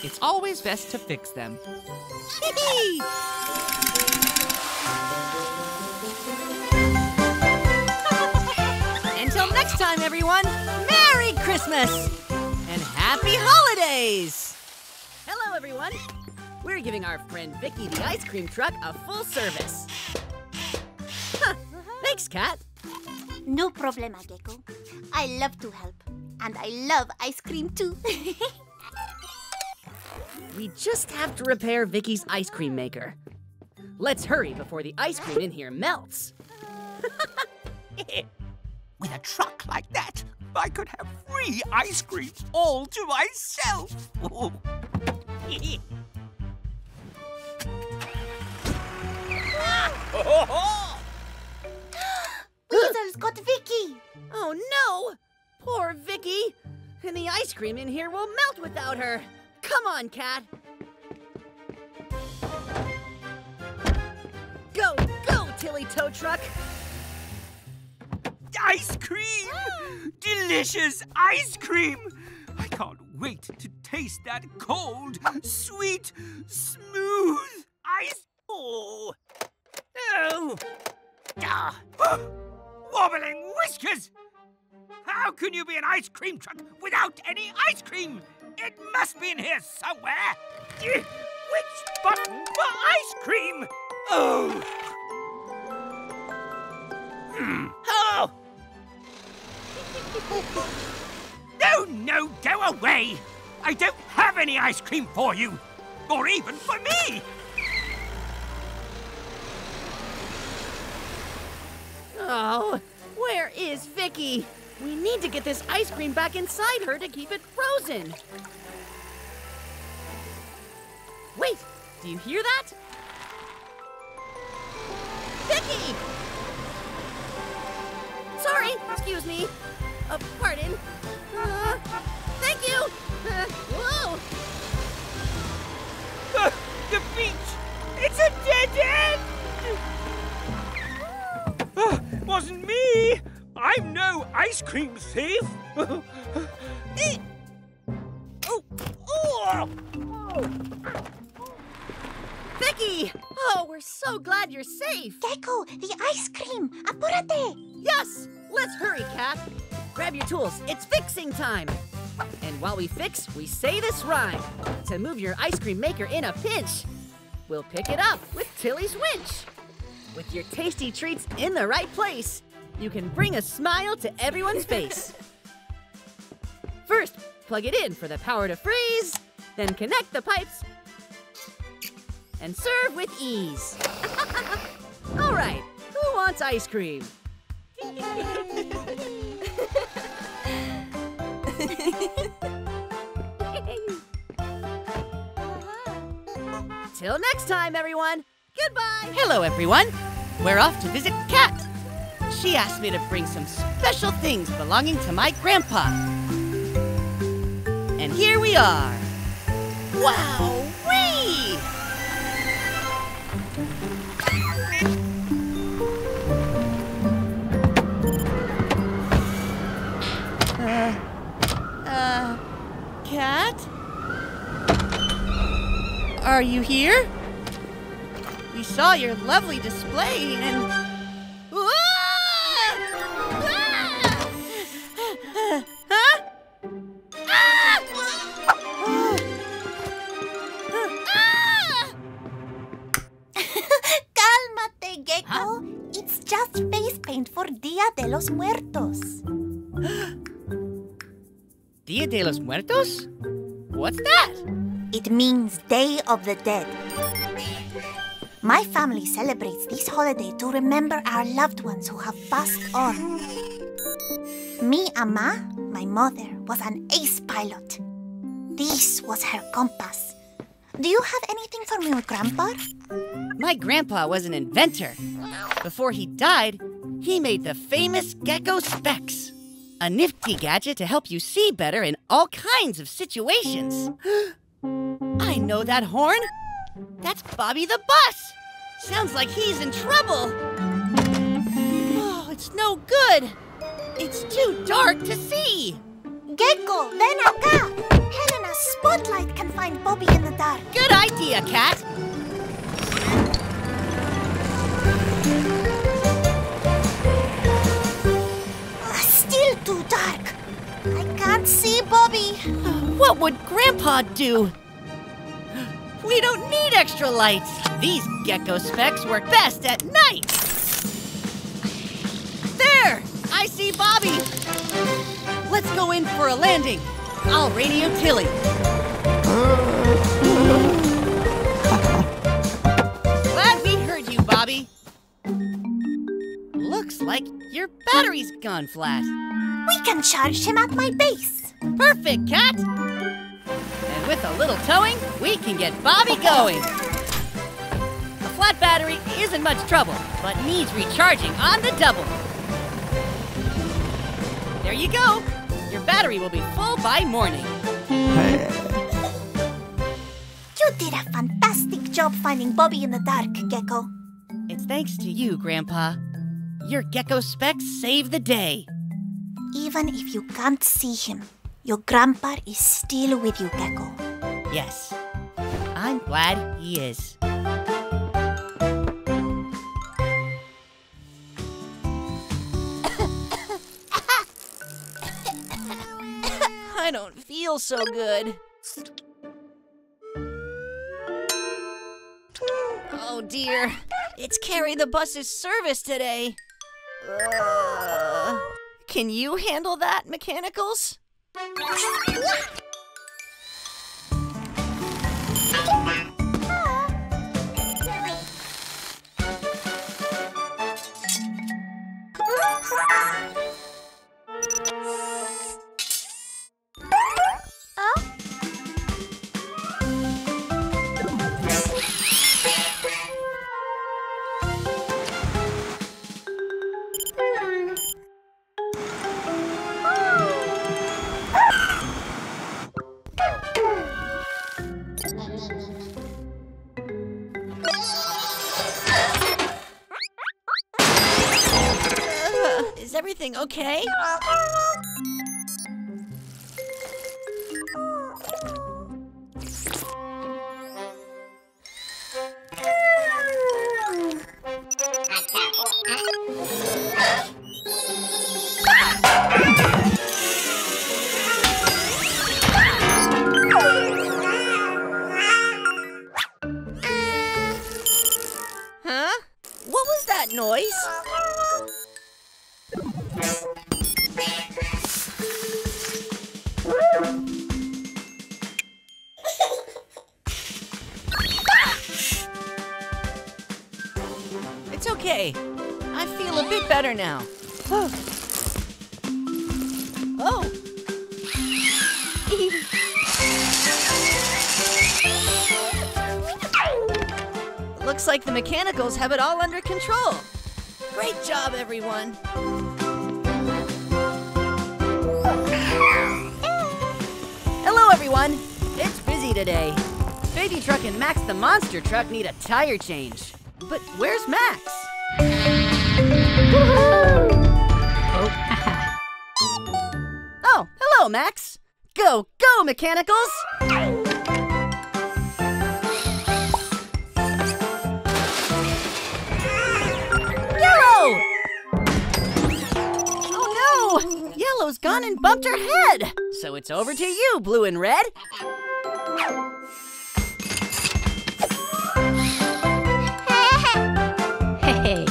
it's always best to fix them. Until next time, everyone, Merry Christmas! And Happy Holidays! Hello, everyone! We're giving our friend Vicky the ice cream truck a full service. Huh. Thanks, Kat. No problema, Gecko. I love to help. And I love ice cream, too. We just have to repair Vicky's ice cream maker. Let's hurry before the ice cream in here melts. With a truck like that, I could have free ice cream all to myself. Weasel's got Vicky! Oh no! Poor Vicky! And the ice cream in here will melt without her! Come on, Kat! Go, go, Tilly Toe Truck! Ice cream! Delicious ice cream! I can't wait to taste that cold, sweet, smooth ice. Oh! Oh! Ah! Wobbling whiskers! How can you be an ice cream truck without any ice cream? It must be in here somewhere! Which button for ice cream? Oh! Oh! No, no, go away! I don't have any ice cream for you! Or even for me! Oh, where is Vicky? We need to get this ice cream back inside her to keep it frozen. Wait, do you hear that? Vicky! Sorry, excuse me. Pardon. Thank you! Whoa! The beach! It's a dead end! Wasn't me! I'm no ice cream thief! Vicky! Oh, we're so glad you're safe! Gecko, the ice cream! Apúrate! Yes! Let's hurry, Kat! Grab your tools, it's fixing time! And while we fix, we say this rhyme. To move your ice cream maker in a pinch, we'll pick it up with Tilly's winch. With your tasty treats in the right place, you can bring a smile to everyone's face. First, plug it in for the power to freeze, then connect the pipes, and serve with ease. All right, who wants ice cream? Till next time, everyone. Goodbye. Hello, everyone. We're off to visit Kat. She asked me to bring some special things belonging to my grandpa. And here we are. Wow-wee! Kat? Are you here? We saw your lovely display and... Gecko, it's just face paint for Dia de los Muertos. Dia de los Muertos? What's that? It means Day of the Dead. My family celebrates this holiday to remember our loved ones who have passed on. Mi Ama, my mother, was an ace pilot. This was her compass. Do you have anything for me, Grandpa? My grandpa was an inventor. Before he died, he made the famous Gecko Specs, a nifty gadget to help you see better in all kinds of situations. I know that horn. That's Bobby the Bus. Sounds like he's in trouble. Oh, it's no good. It's too dark to see. Gecko, ven acá. Helena's spotlight can find Bobby in the dark. Good idea, Kat. Still too dark. I can't see Bobby. What would Grandpa do? We don't need extra lights. These Gecko Specs work best at night. There! I see Bobby. Let's go in for a landing. I'll radio Tilly. he's gone flat. We can charge him at my base. Perfect, Kat! And with a little towing, we can get Bobby going. A flat battery isn't much trouble, but needs recharging on the double. There you go. Your battery will be full by morning. You did a fantastic job finding Bobby in the dark, Gecko. It's thanks to you, Grandpa. Your Gecko Specs saved the day. Even if you can't see him, your grandpa is still with you, Gecko. Yes, I'm glad he is. I don't feel so good. Oh dear, it's Carrie the bus's service today. Can you handle that, Mechanicals? Okay. Mechanicals have it all under control. Great job, everyone. Hello, everyone. It's busy today. Baby Truck and Max the Monster Truck need a tire change. But where's Max? Oh, hello, Max. Go, go, Mechanicals. Yellow's gone and bumped her head. So it's over to you, Blue and Red. Hey.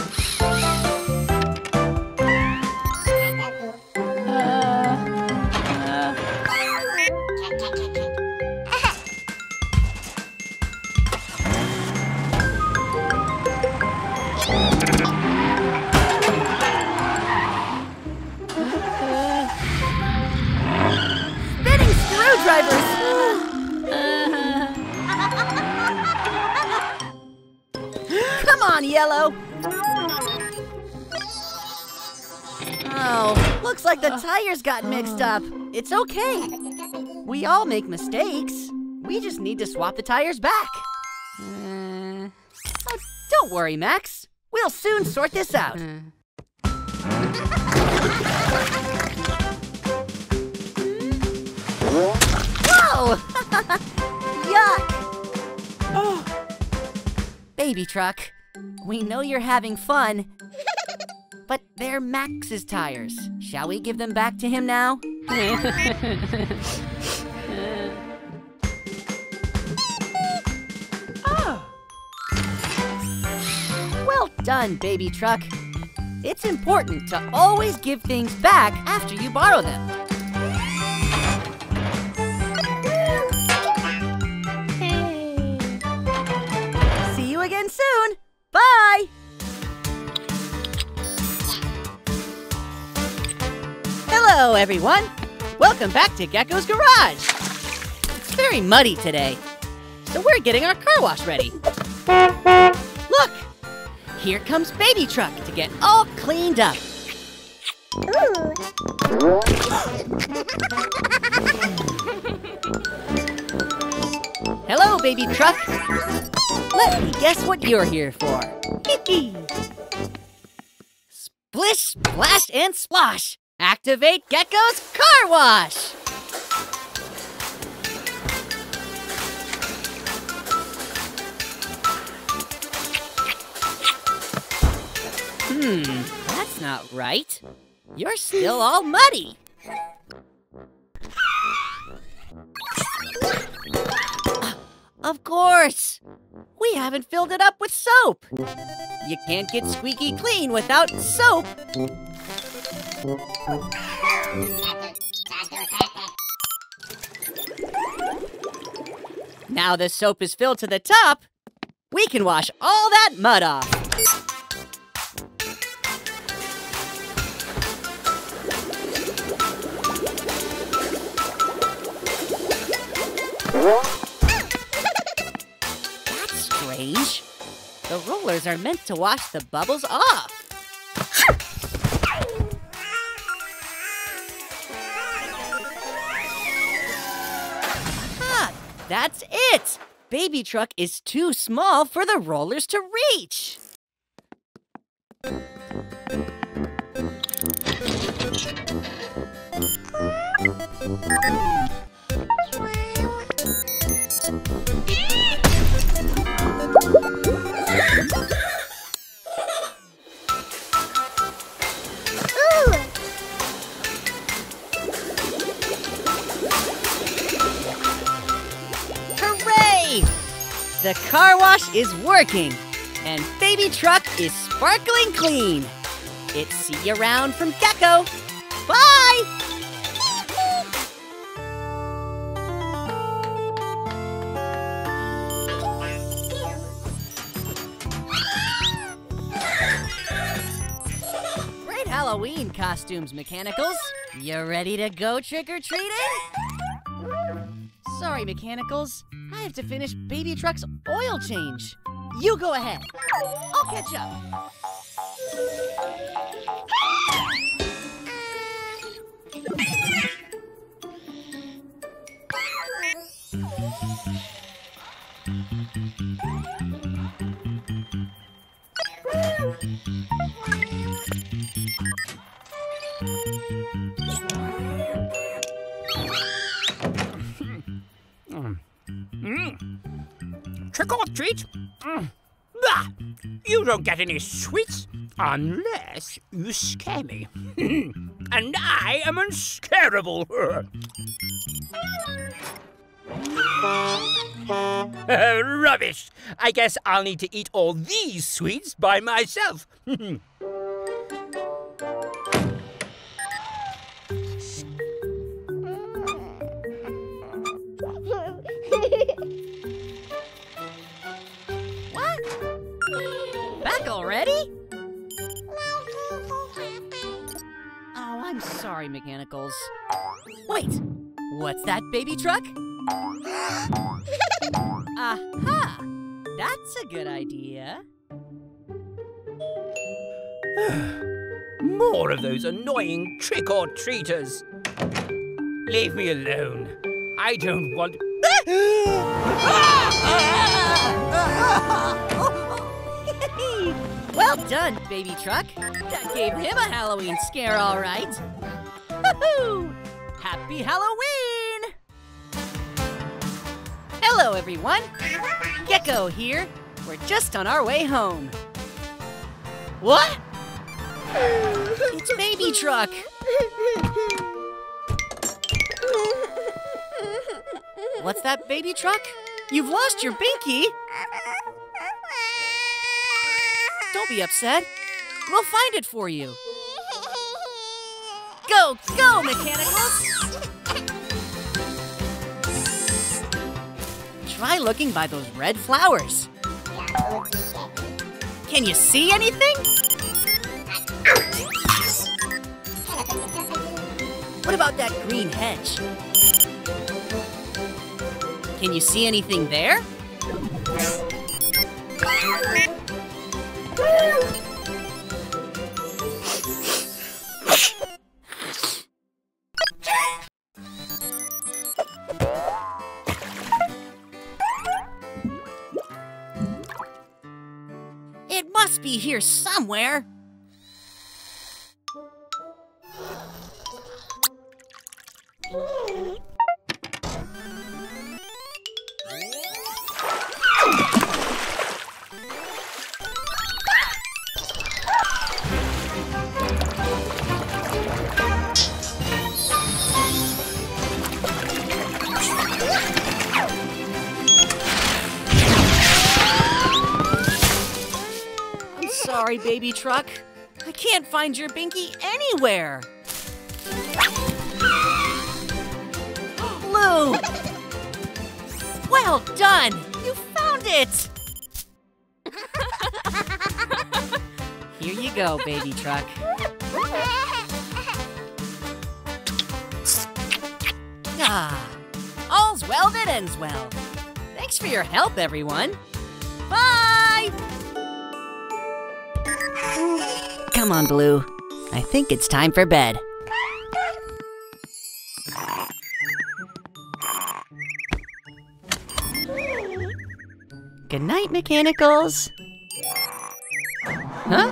Come on, Yellow. Oh, looks like the tires got mixed up. It's okay. We all make mistakes. We just need to swap the tires back. Don't worry, Max. We'll soon sort this out. Whoa! Yuck! Oh. Baby Truck, we know you're having fun, but they're Max's tires. Shall we give them back to him now? Oh. Well done, Baby Truck. It's important to always give things back after you borrow them. Again soon. Bye. everyone! Welcome back to Gecko's Garage! It's very muddy today, so we're getting our car wash ready. Look! Here comes Baby Truck to get all cleaned up. Hello, Baby Truck. Let me guess what you're here for. Splish, splash, and splosh. Activate Gecko's car wash. That's not right. You're still all muddy. Of course! We haven't filled it up with soap! You can't get squeaky clean without soap! Now the soap is filled to the top, we can wash all that mud off! That's strange. The rollers are meant to wash the bubbles off. That's it! Baby Truck is too small for the rollers to reach. Hooray! The car wash is working, and Baby Truck is sparkling clean. It's see you around from Gecko. Bye! Halloween costumes, Mechanicals. You ready to go trick-or-treating? Sorry, Mechanicals. I have to finish Baby Truck's oil change. You go ahead. I'll catch up. Trick or treat? Bah! You don't get any sweets unless you scare me. And I am unscarable. Rubbish! I guess I'll need to eat all these sweets by myself. Already? Oh, I'm sorry, Mechanicals. Wait, what's that, Baby Truck? Aha! That's a good idea. More of those annoying trick-or-treaters. Leave me alone. I don't want... Well done, Baby Truck. That gave him a Halloween scare, all right. Woohoo! Happy Halloween! Hello, everyone. Gecko here. We're just on our way home. What? It's Baby Truck. What's that, Baby Truck? You've lost your binky. Don't be upset. We'll find it for you. Go, go, Mechanicals! Try looking by those red flowers. Can you see anything? What about that green hedge? Can you see anything there? It must be here somewhere. Sorry, Baby Truck. I can't find your Binky anywhere. Blue! Well done! You found it! Here you go, Baby Truck. Ah, all's well that ends well. Thanks for your help, everyone. Bye! Come on, Blue. I think it's time for bed. Good night, Mechanicals. Huh?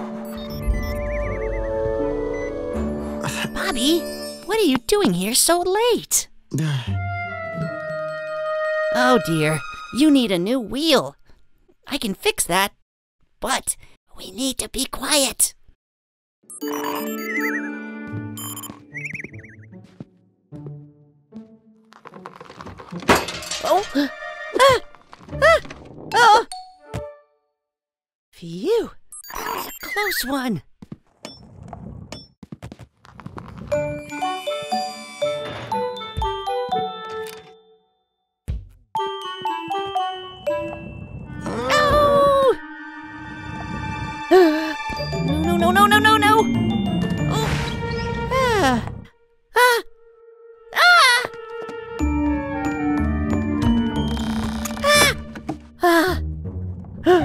Bobby, what are you doing here so late? Oh dear, you need a new wheel. I can fix that, but we need to be quiet. Oh! Ah! Ah! Oh! Phew! That was a close one. Oh! No! Oh! Ah! Ah! Ah! Oh! Oh!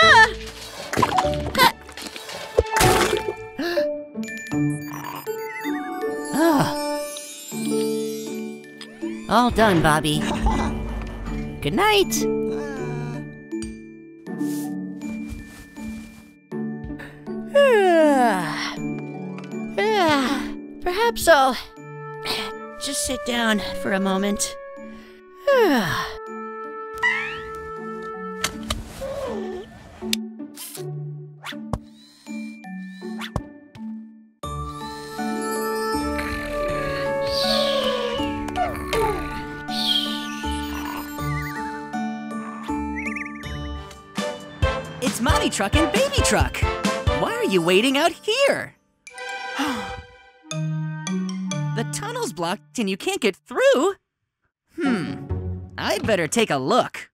Ah! Ah! All done, Bobby. Good night. Perhaps I'll just sit down for a moment. It's Mommy Truck and Baby Truck. Why are you waiting out here? The tunnel's blocked and you can't get through? I'd better take a look.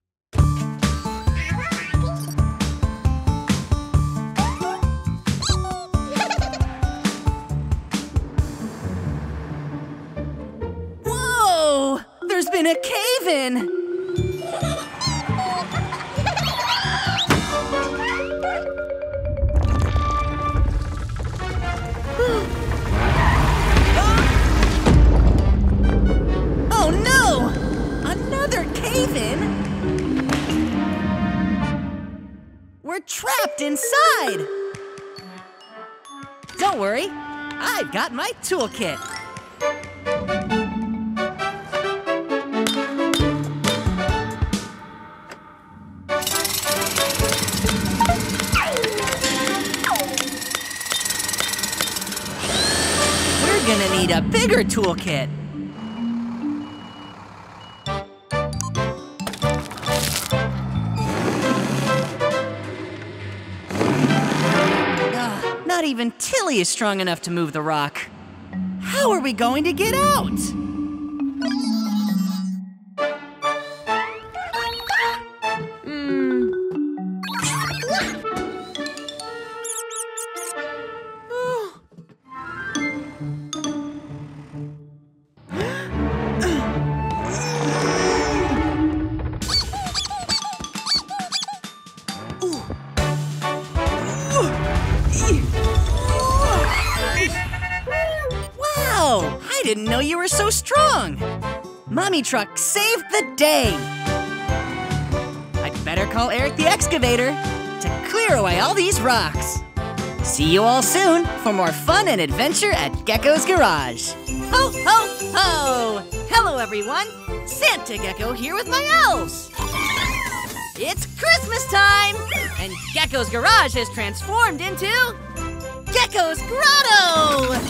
Whoa! There's been a cave-in! We're trapped inside! Don't worry, I've got my toolkit. We're gonna need a bigger toolkit. Not even Tilly is strong enough to move the rock. How are we going to get out? I didn't know you were so strong. Mommy Truck saved the day. I'd better call Eric the Excavator to clear away all these rocks. See you all soon for more fun and adventure at Gecko's Garage. Ho, ho, ho! Hello, everyone. Santa Gecko here with my elves. It's Christmas time, and Gecko's Garage has transformed into Gecko's Grotto!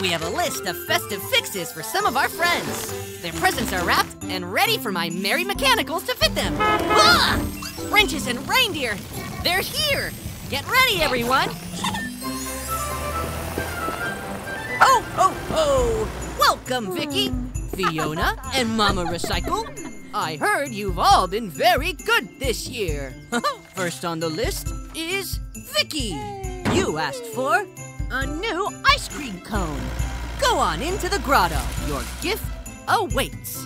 We have a list of festive fixes for some of our friends. Their presents are wrapped and ready for my merry mechanicals to fit them. Ah! Wrenches and reindeer, they're here! Get ready, everyone! Oh, ho, ho! Welcome, Vicky, Fiona, and Mama Recycle. I heard you've all been very good this year. First on the list is Vicky. You asked for a new ice cream cone. Go on into the grotto. Your gift awaits.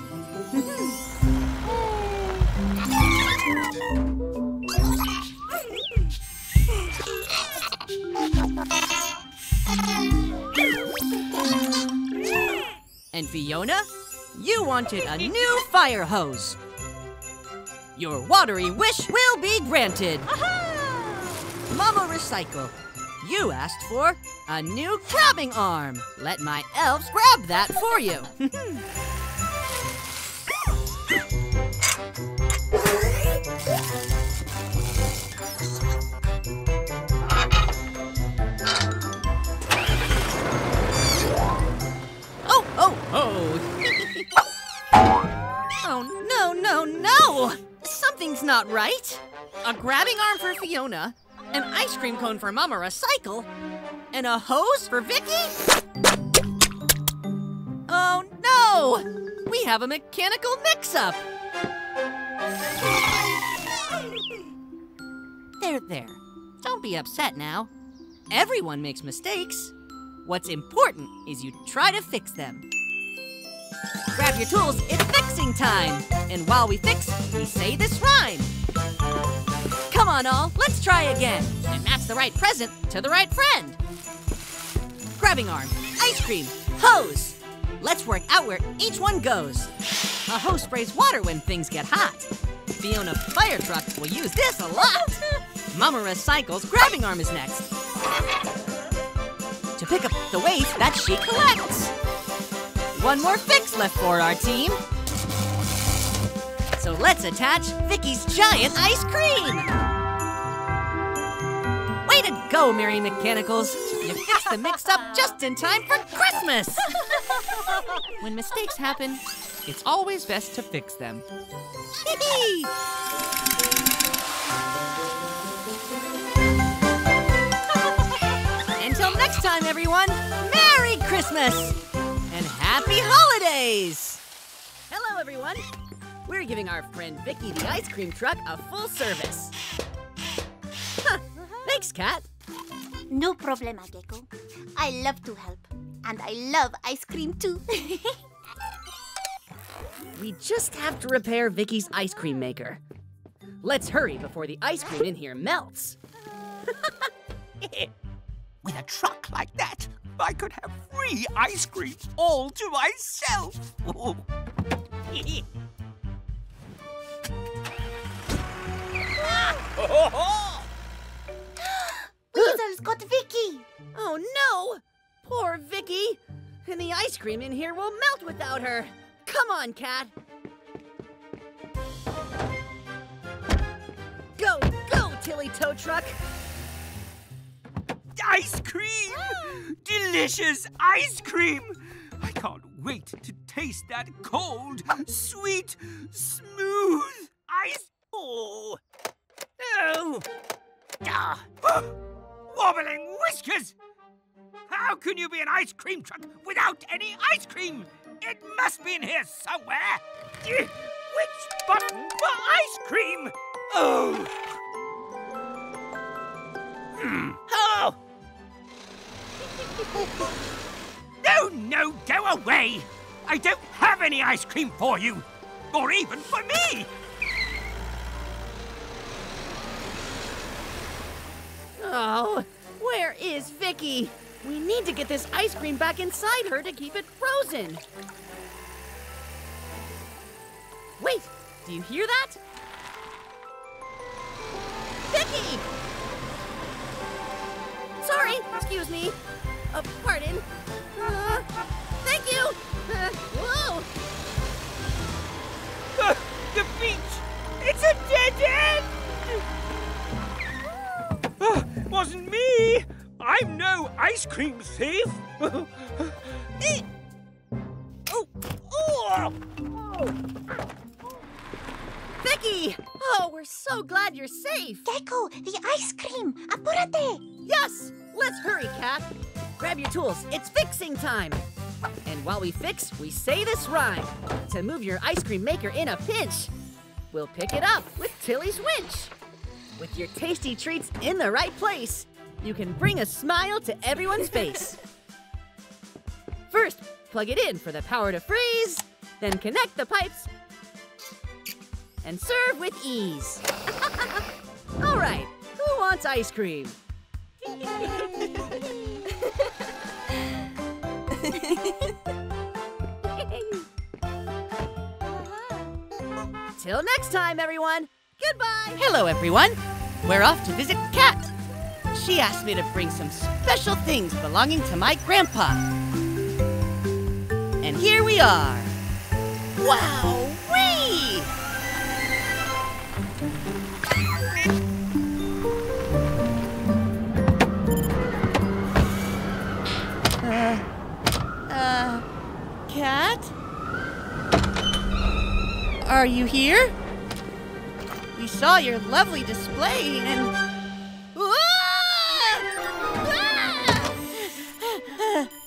And Fiona, you wanted a new fire hose. Your watery wish will be granted. Aha! Mama Recycle, you asked for a new grabbing arm. Let my elves grab that for you. Oh, oh, oh. Oh, no, no, no! Something's not right. A grabbing arm for Fiona, an ice cream cone for Mama Recycle, and a hose for Vicky? Oh, no! We have a mechanical mix-up. There, there. Don't be upset now. Everyone makes mistakes. What's important is you try to fix them. Grab your tools, it's fixing time. And while we fix, we say this rhyme. Come on all, let's try again. And match the right present to the right friend. Grabbing arm, ice cream, hose. Let's work out where each one goes. A hose sprays water when things get hot. Fiona Fire Truck will use this a lot. Mama Recycle's grabbing arm is next. To pick up the waste that she collects. One more fix left for our team. So let's attach Vicky's giant ice cream. Way to go, Merry Mechanicals. You fixed the mix-up just in time for Christmas. When mistakes happen, it's always best to fix them. Until next time, everyone, Merry Christmas and Happy Holidays! Hello, everyone. We're giving our friend Vicky the ice cream truck a full service. Huh. Thanks, Kat. No problema, Gecko. I love to help, and I love ice cream, too. We just have to repair Vicky's ice cream maker. Let's hurry before the ice cream in here melts. With a truck like that, I could have free ice cream all to myself. Weasel's got Vicky. Oh no, poor Vicky. And the ice cream in here will melt without her. Come on, Cat. Go, go, Tilly Toe Truck. Ice cream! Delicious ice cream! I can't wait to taste that cold, sweet, smooth ice. Oh! Oh! Ah. Wobbling whiskers! How can you be an ice cream truck without any ice cream? It must be in here somewhere! Which button for ice cream? Oh! Oh! No, no, go away! I don't have any ice cream for you, or even for me! Oh, where is Vicky? We need to get this ice cream back inside her to keep it frozen. Wait, do you hear that? Vicky! Sorry, excuse me. Pardon. Thank you! Whoa! The beach! It's a dead end! Wasn't me! I'm no ice cream thief! Oh. Oh. Vicky! Oh, we're so glad you're safe! Gecko, the ice cream! Apúrate! Yes! Let's hurry, Kat! Grab your tools, it's fixing time! And while we fix, we say this rhyme. To move your ice cream maker in a pinch, we'll pick it up with Tilly's winch. With your tasty treats in the right place, you can bring a smile to everyone's face. First, plug it in for the power to freeze, then connect the pipes, and serve with ease. All right, who wants ice cream? Till next time, everyone. Goodbye. Hello, everyone. We're off to visit Kat. She asked me to bring some special things belonging to my grandpa. And here we are. Wow-wee! Kat? Are you here? We saw your lovely display and... Whoa! Ah!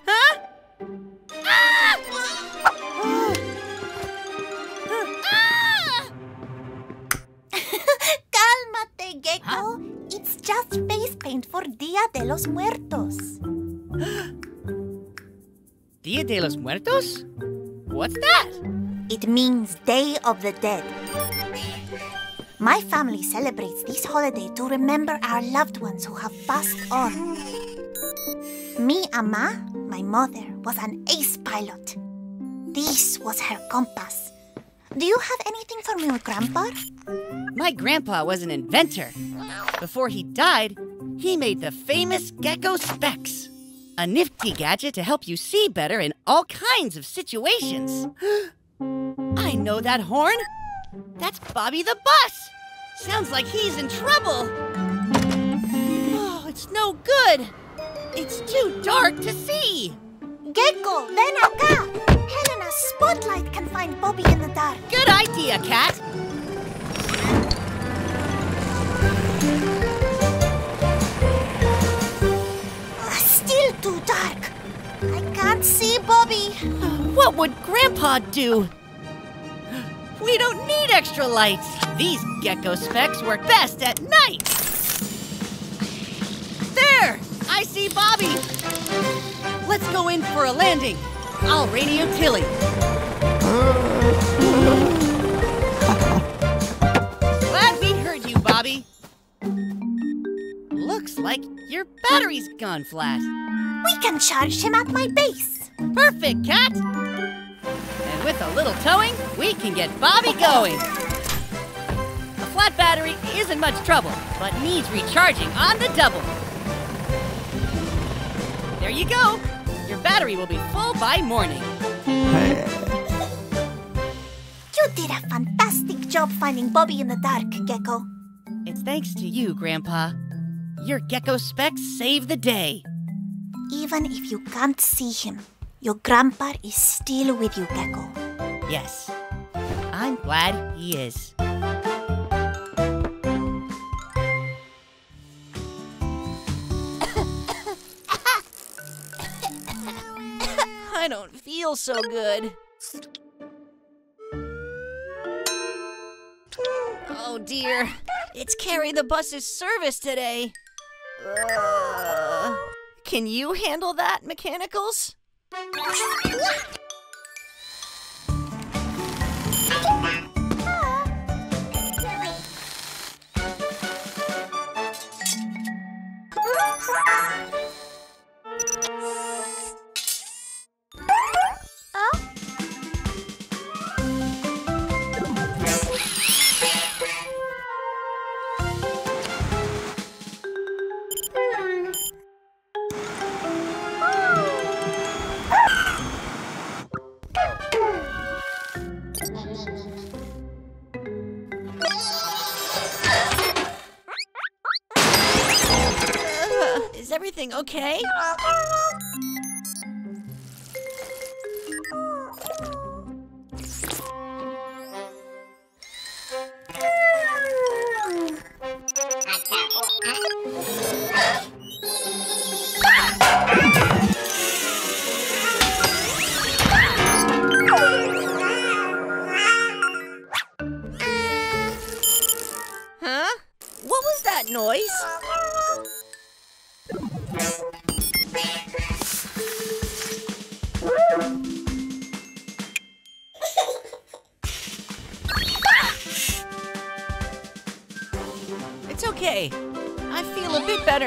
Huh? Ah! Oh. Ah! Cálmate, Gecko. Huh? It's just face paint for Dia de los Muertos. Dia de los Muertos? What's that? It means Day of the Dead. My family celebrates this holiday to remember our loved ones who have passed on. Mi Ama, my mother, was an ace pilot. This was her compass. Do you have anything for me, Grandpa? My grandpa was an inventor. Before he died, he made the famous Gecko Specs. A nifty gadget to help you see better in all kinds of situations. I know that horn. That's Bobby the Bus. Sounds like he's in trouble. Oh, it's no good. It's too dark to see. Gecko, ven acá. Helena's spotlight can find Bobby in the dark. Good idea, Kat. Too dark. I can't see Bobby. What would Grandpa do? We don't need extra lights. These Gecko Specs work best at night. There! I see Bobby. Let's go in for a landing. I'll radio Tilly. Glad we heard you, Bobby. Looks like your battery's gone flat. We can charge him at my base. Perfect, Kat. And with a little towing, we can get Bobby going. A flat battery isn't much trouble, but needs recharging on the double. There you go. Your battery will be full by morning. You did a fantastic job finding Bobby in the dark, Gecko. It's thanks to you, Grandpa. Your Gecko Specs saved the day. Even if you can't see him, your grandpa is still with you, Gecko. Yes, I'm glad he is. I don't feel so good. Oh dear, it's Carrie the Bus's service today. Can you handle that, Mechanicals? okay?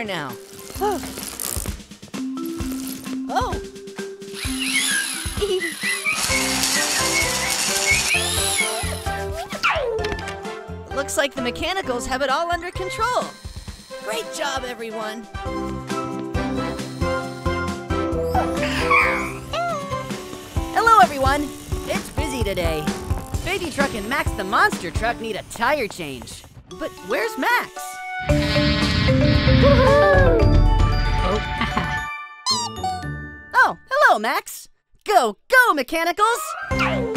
Now. Oh. Oh. Looks like the Mechanicals have it all under control. Great job, everyone. Hello, everyone. It's busy today. Baby Truck and Max the Monster Truck need a tire change. But where's Max? Oh. Oh, hello, Max. Go, go, Mechanicals! Yellow!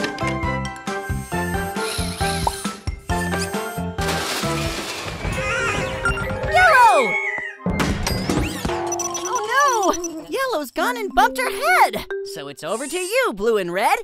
Oh no! Yellow's gone and bumped her head. So it's over to you, Blue and Red.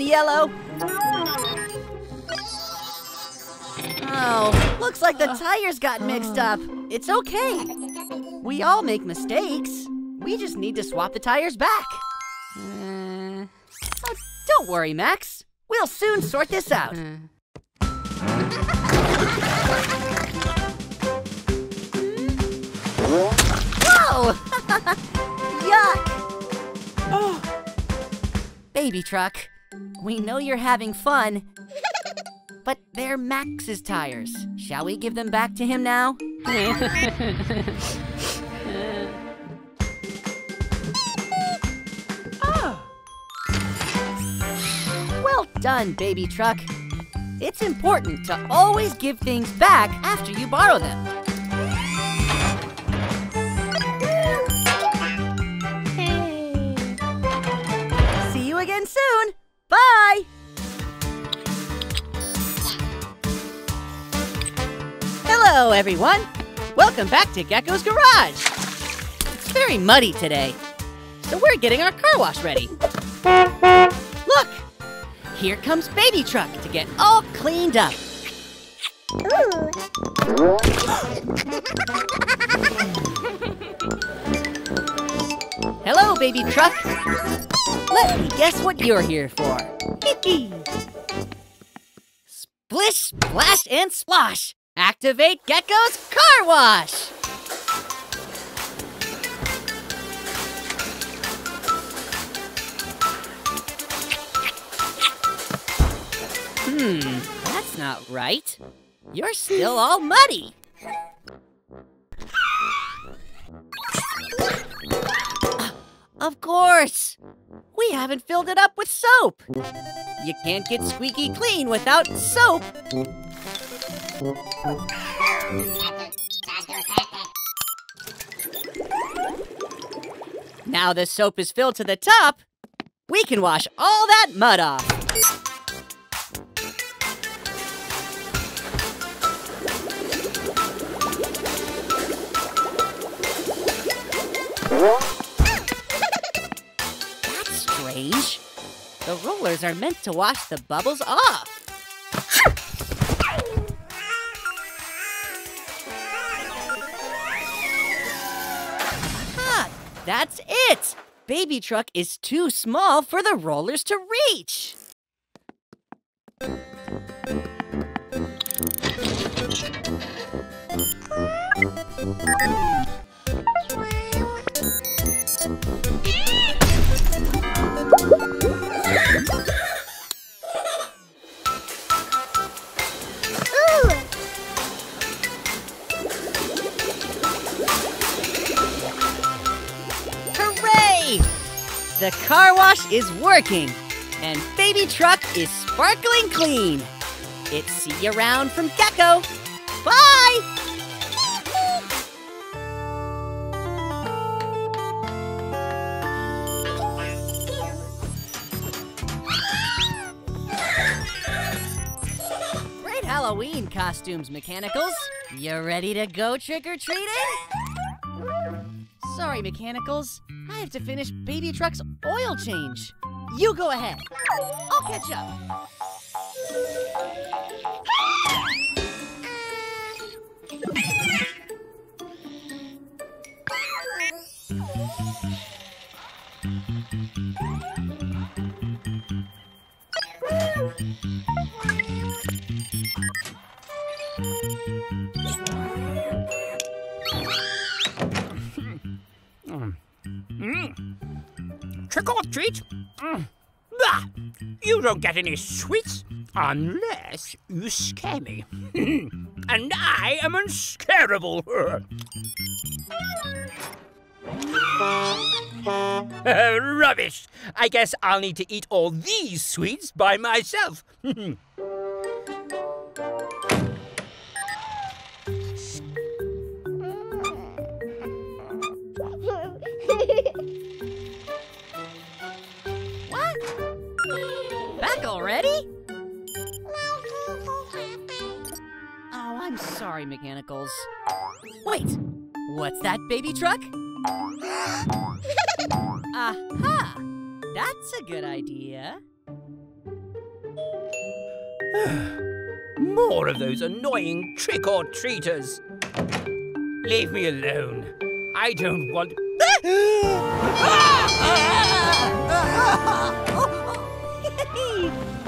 Yellow. Oh, looks like the tires got mixed up. It's okay. We all make mistakes. We just need to swap the tires back. Oh, don't worry, Max. We'll soon sort this out. Whoa! Yuck! Oh. Baby Truck. We know you're having fun, but they're Max's tires. Shall we give them back to him now? Oh. Well done, Baby Truck. It's important to always give things back after you borrow them. Hey. See you again soon. Bye! Hello, everyone. Welcome back to Gecko's Garage. It's very muddy today, so we're getting our car wash ready. Look! Here comes Baby Truck to get all cleaned up. Hello, Baby Truck. Let me guess what you're here for. Splish, splash, and splosh. Activate Gecko's Car Wash. That's not right. You're still all muddy. Of course. We haven't filled it up with soap. You can't get squeaky clean without soap. Now the soap is filled to the top, we can wash all that mud off. The rollers are meant to wash the bubbles off. Ah, that's it! Baby Truck is too small for the rollers to reach. Hooray! The car wash is working, and Baby Truck is sparkling clean. It's see you around from Gecko. Bye! Great Halloween costumes, Mechanicals. You ready to go trick-or-treating? Sorry, Mechanicals. I have to finish Baby Truck's oil change. You go ahead. I'll catch up. Trick or treat? Bah! You don't get any sweets unless you scare me. And I am unscarable. Rubbish! I guess I'll need to eat all these sweets by myself. What? Back already? Oh, I'm sorry, Mechanicals. Wait, what's that, Baby Truck? Aha! That's a good idea. More of those annoying trick-or-treaters. Leave me alone. I don't want...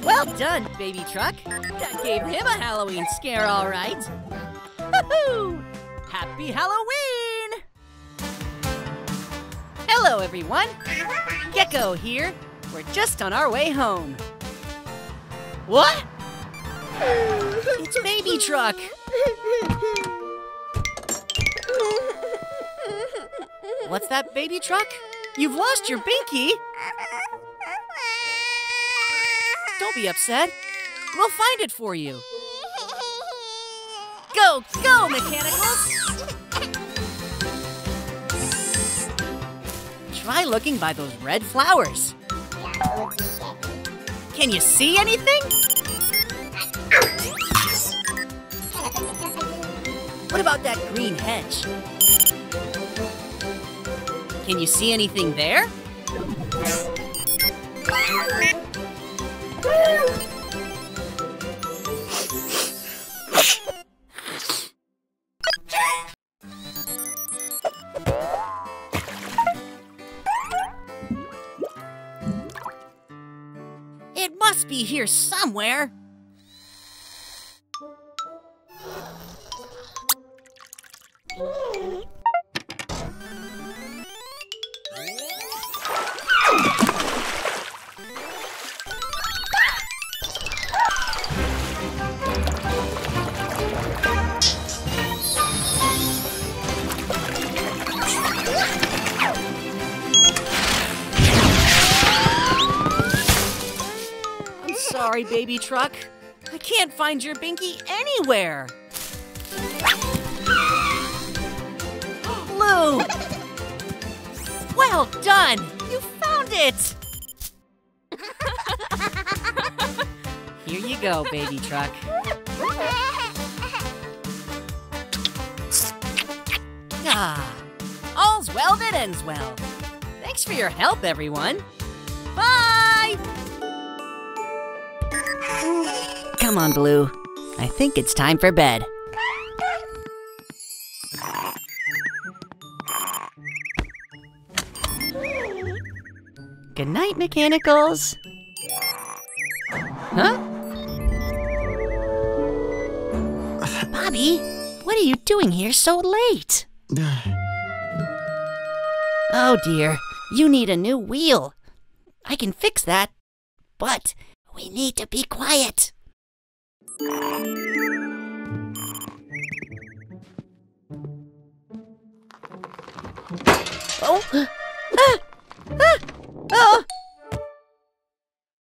Well done, Baby Truck. That gave him a Halloween scare, all right. Woohoo! Happy Halloween! Hello, everyone. Gecko here. We're just on our way home. What? It's Baby Truck. What's that, Baby Truck? You've lost your binky. Don't be upset. We'll find it for you. Go, go, Mechanicals! Try looking by those red flowers. Can you see anything? What about that green hedge? Can you see anything there? It must be here somewhere. Sorry, Baby Truck. I can't find your binky anywhere. Blue! Well done! You found it! Here you go, Baby Truck. Ah, all's well that ends well. Thanks for your help, everyone. Bye! Come on, Blue. I think it's time for bed. Good night, Mechanicals. Huh? Bobby, What are you doing here so late? Oh dear, you need a new wheel. I can fix that, but we need to be quiet. Oh! Ah! Ah! Oh!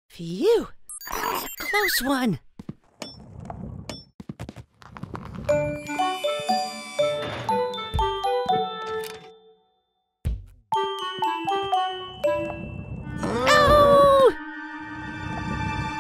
Phew! That was a close one. Oh!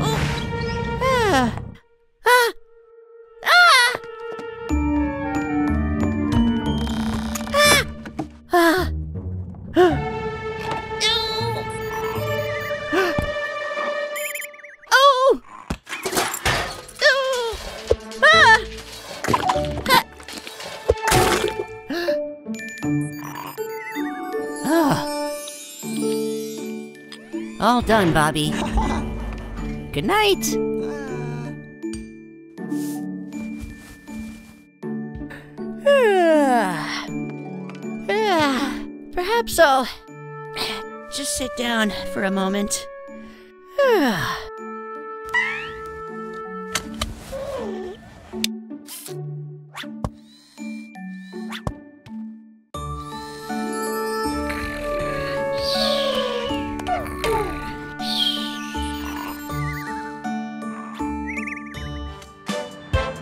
Oh. Ah! Ah! Ah! Oh! Oh! Ah! Ah! Oh. All done, Bobby. Good night. Perhaps I'll just sit down for a moment.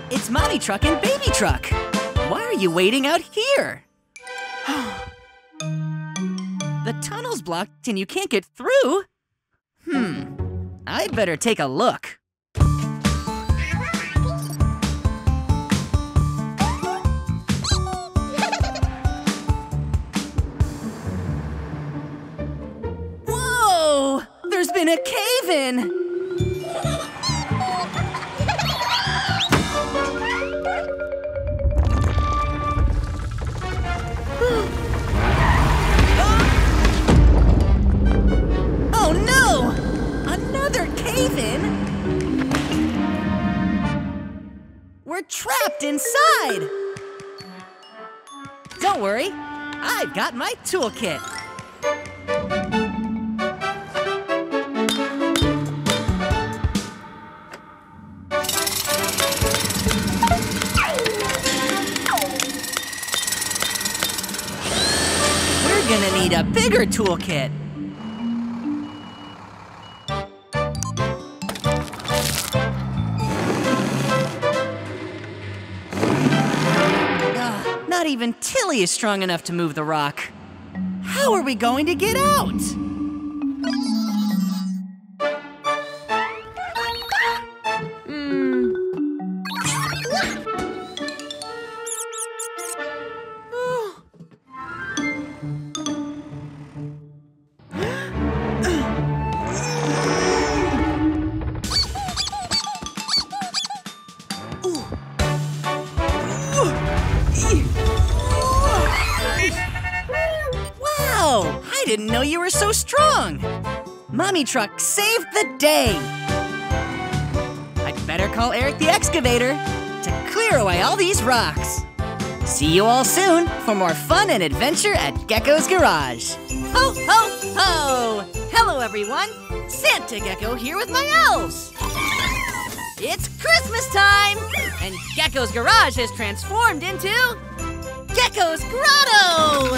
It's Mommy Truck and Baby Truck. Why are you waiting out here? The tunnel's blocked and you can't get through? I'd better take a look. Whoa! There's been a cave-in! We're trapped inside! Don't worry, I've got my toolkit. We're gonna need a bigger toolkit. Not even Tilly is strong enough to move the rock. How are we going to get out? Mommy Truck saved the day! I'd better call Eric the Excavator to clear away all these rocks. See you all soon for more fun and adventure at Gecko's Garage. Ho, ho, ho! Hello, everyone! Santa Gecko here with my elves! It's Christmas time! And Gecko's Garage has transformed into Gecko's Grotto!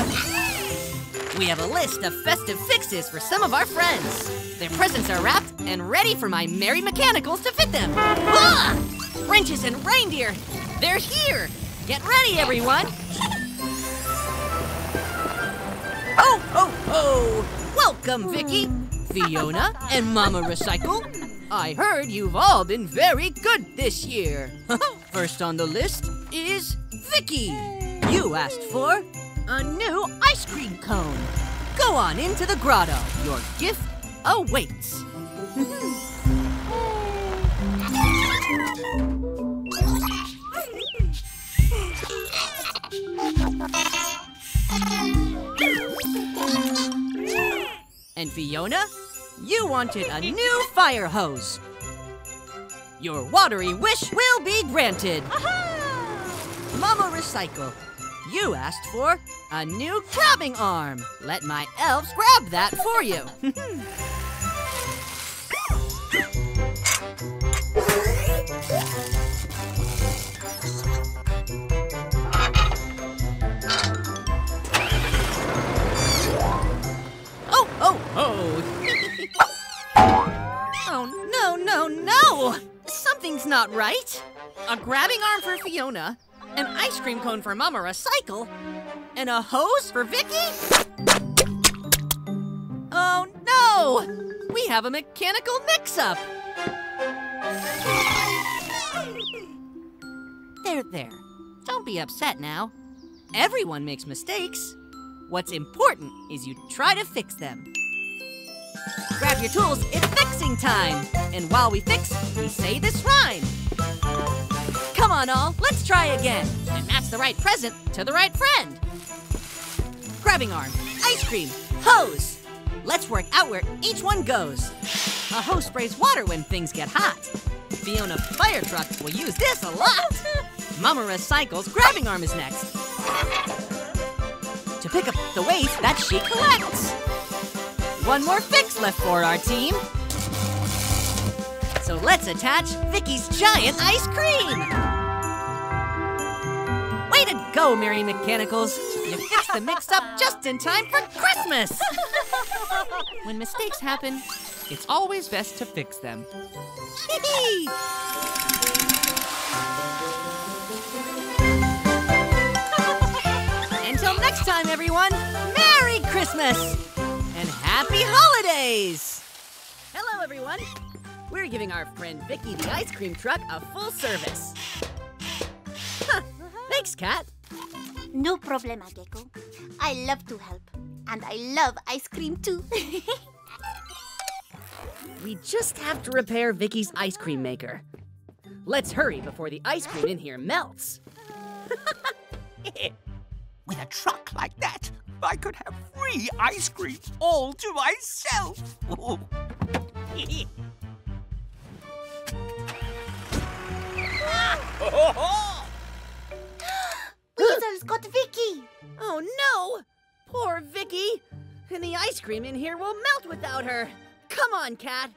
We have a list of festive fixes for some of our friends. Their presents are wrapped and ready for my merry mechanicals to fit them. Ah! Wrenches and reindeer, they're here. Get ready, everyone. Oh, oh, oh. Welcome, Vicky, Fiona, and Mama Recycle. I heard you've all been very good this year. First on the list is Vicky. You asked for a new ice cream cone. Go on into the grotto. Your gift awaits. And Fiona, you wanted a new fire hose. Your watery wish will be granted. Aha! Mama Recycle, you asked for a new grabbing arm. Let my elves grab that for you. Oh, oh, oh. Oh, no, no, no! Something's not right. A grabbing arm for Fiona, an ice cream cone for Mama Recycle, and a hose for Vicky? Oh, no! We have a mechanical mix-up. There, there. Don't be upset now. Everyone makes mistakes. What's important is you try to fix them. Grab your tools, it's fixing time. And while we fix, we say this rhyme. Come on all, let's try again. And match the right present to the right friend. Grabbing arm, ice cream, hose. Let's work out where each one goes. A hose sprays water when things get hot. Fiona Fire Truck will use this a lot. Mama Recycle's grabbing arm is next. To pick up the waste that she collects. One more fix left for our team. So let's attach Vicky's giant ice cream. Way to go, Merry Mechanicals. You fixed the mix-up just in time for Christmas. When mistakes happen, it's always best to fix them. Until next time, everyone, Merry Christmas. And happy holidays! Hello, everyone. We're giving our friend Vicky the ice cream truck a full service. Huh. Thanks, Kat. No problema, Gecko. I love to help. And I love ice cream, too. We just have to repair Vicky's ice cream maker. Let's hurry before the ice cream in here melts. With a truck like that, I could have free ice cream all to myself. Weasel's got Vicky. Oh no, poor Vicky. And the ice cream in here will melt without her. Come on, Cat.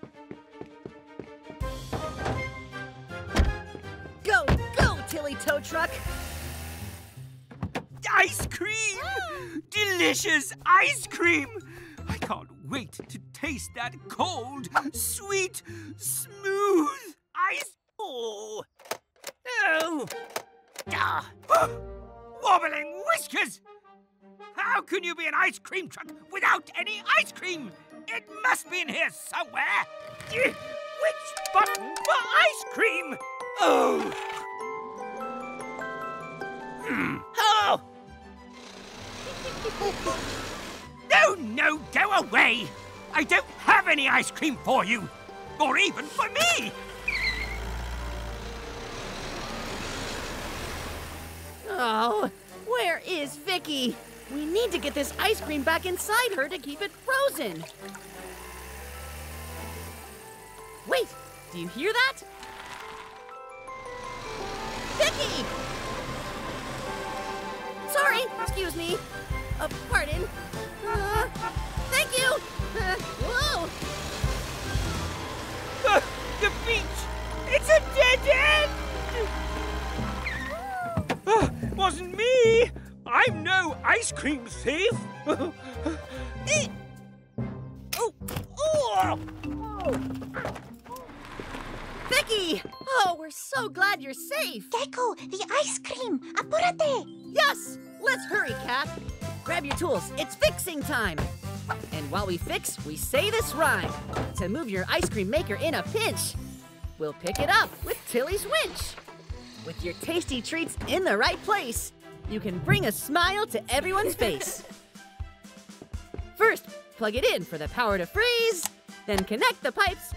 Go, go, Tilly Toe Truck. Ice cream! Delicious ice cream! I can't wait to taste that cold, sweet, smooth ice. Oh! Oh! Ah. Wobbling whiskers! How can you be an ice cream truck without any ice cream? It must be in here somewhere! Which button for ice cream? Oh! Oh! No, no, go away! I don't have any ice cream for you, or even for me! Oh, where is Vicky? We need to get this ice cream back inside her to keep it frozen. Wait, do you hear that? Vicky! Sorry, excuse me. Pardon. Thank you! Whoa! The beach! It's a dead end! Wasn't me! I'm no ice cream thief! Oh. Oh. Vicky! Oh, we're so glad you're safe! Gecko, the ice cream! Apúrate! Yes! Let's hurry, Kat. Grab your tools, it's fixing time. And while we fix, we say this rhyme. To move your ice cream maker in a pinch, we'll pick it up with Tilly's winch. With your tasty treats in the right place, you can bring a smile to everyone's face. First, plug it in for the power to freeze, then connect the pipes,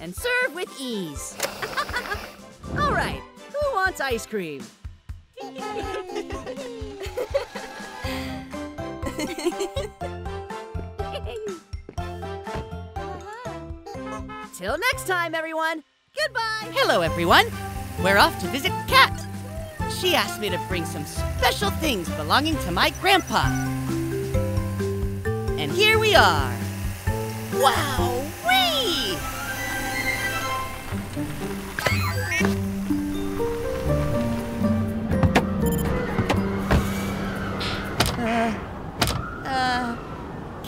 and serve with ease. All right, who wants ice cream? Until next time, everyone. Goodbye. Hello, everyone. We're off to visit Kat. She asked me to bring some special things belonging to my grandpa. And here we are. Wow-wee!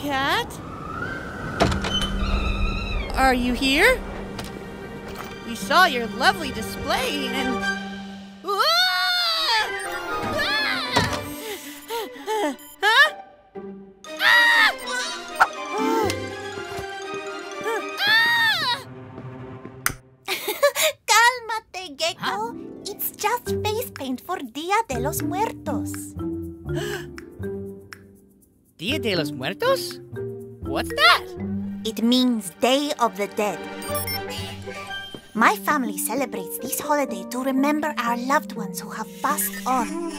Kat? Are you here? We saw your lovely display and... de los Muertos. Dia de los Muertos? What's that? It means Day of the Dead. My family celebrates this holiday to remember our loved ones who have passed on.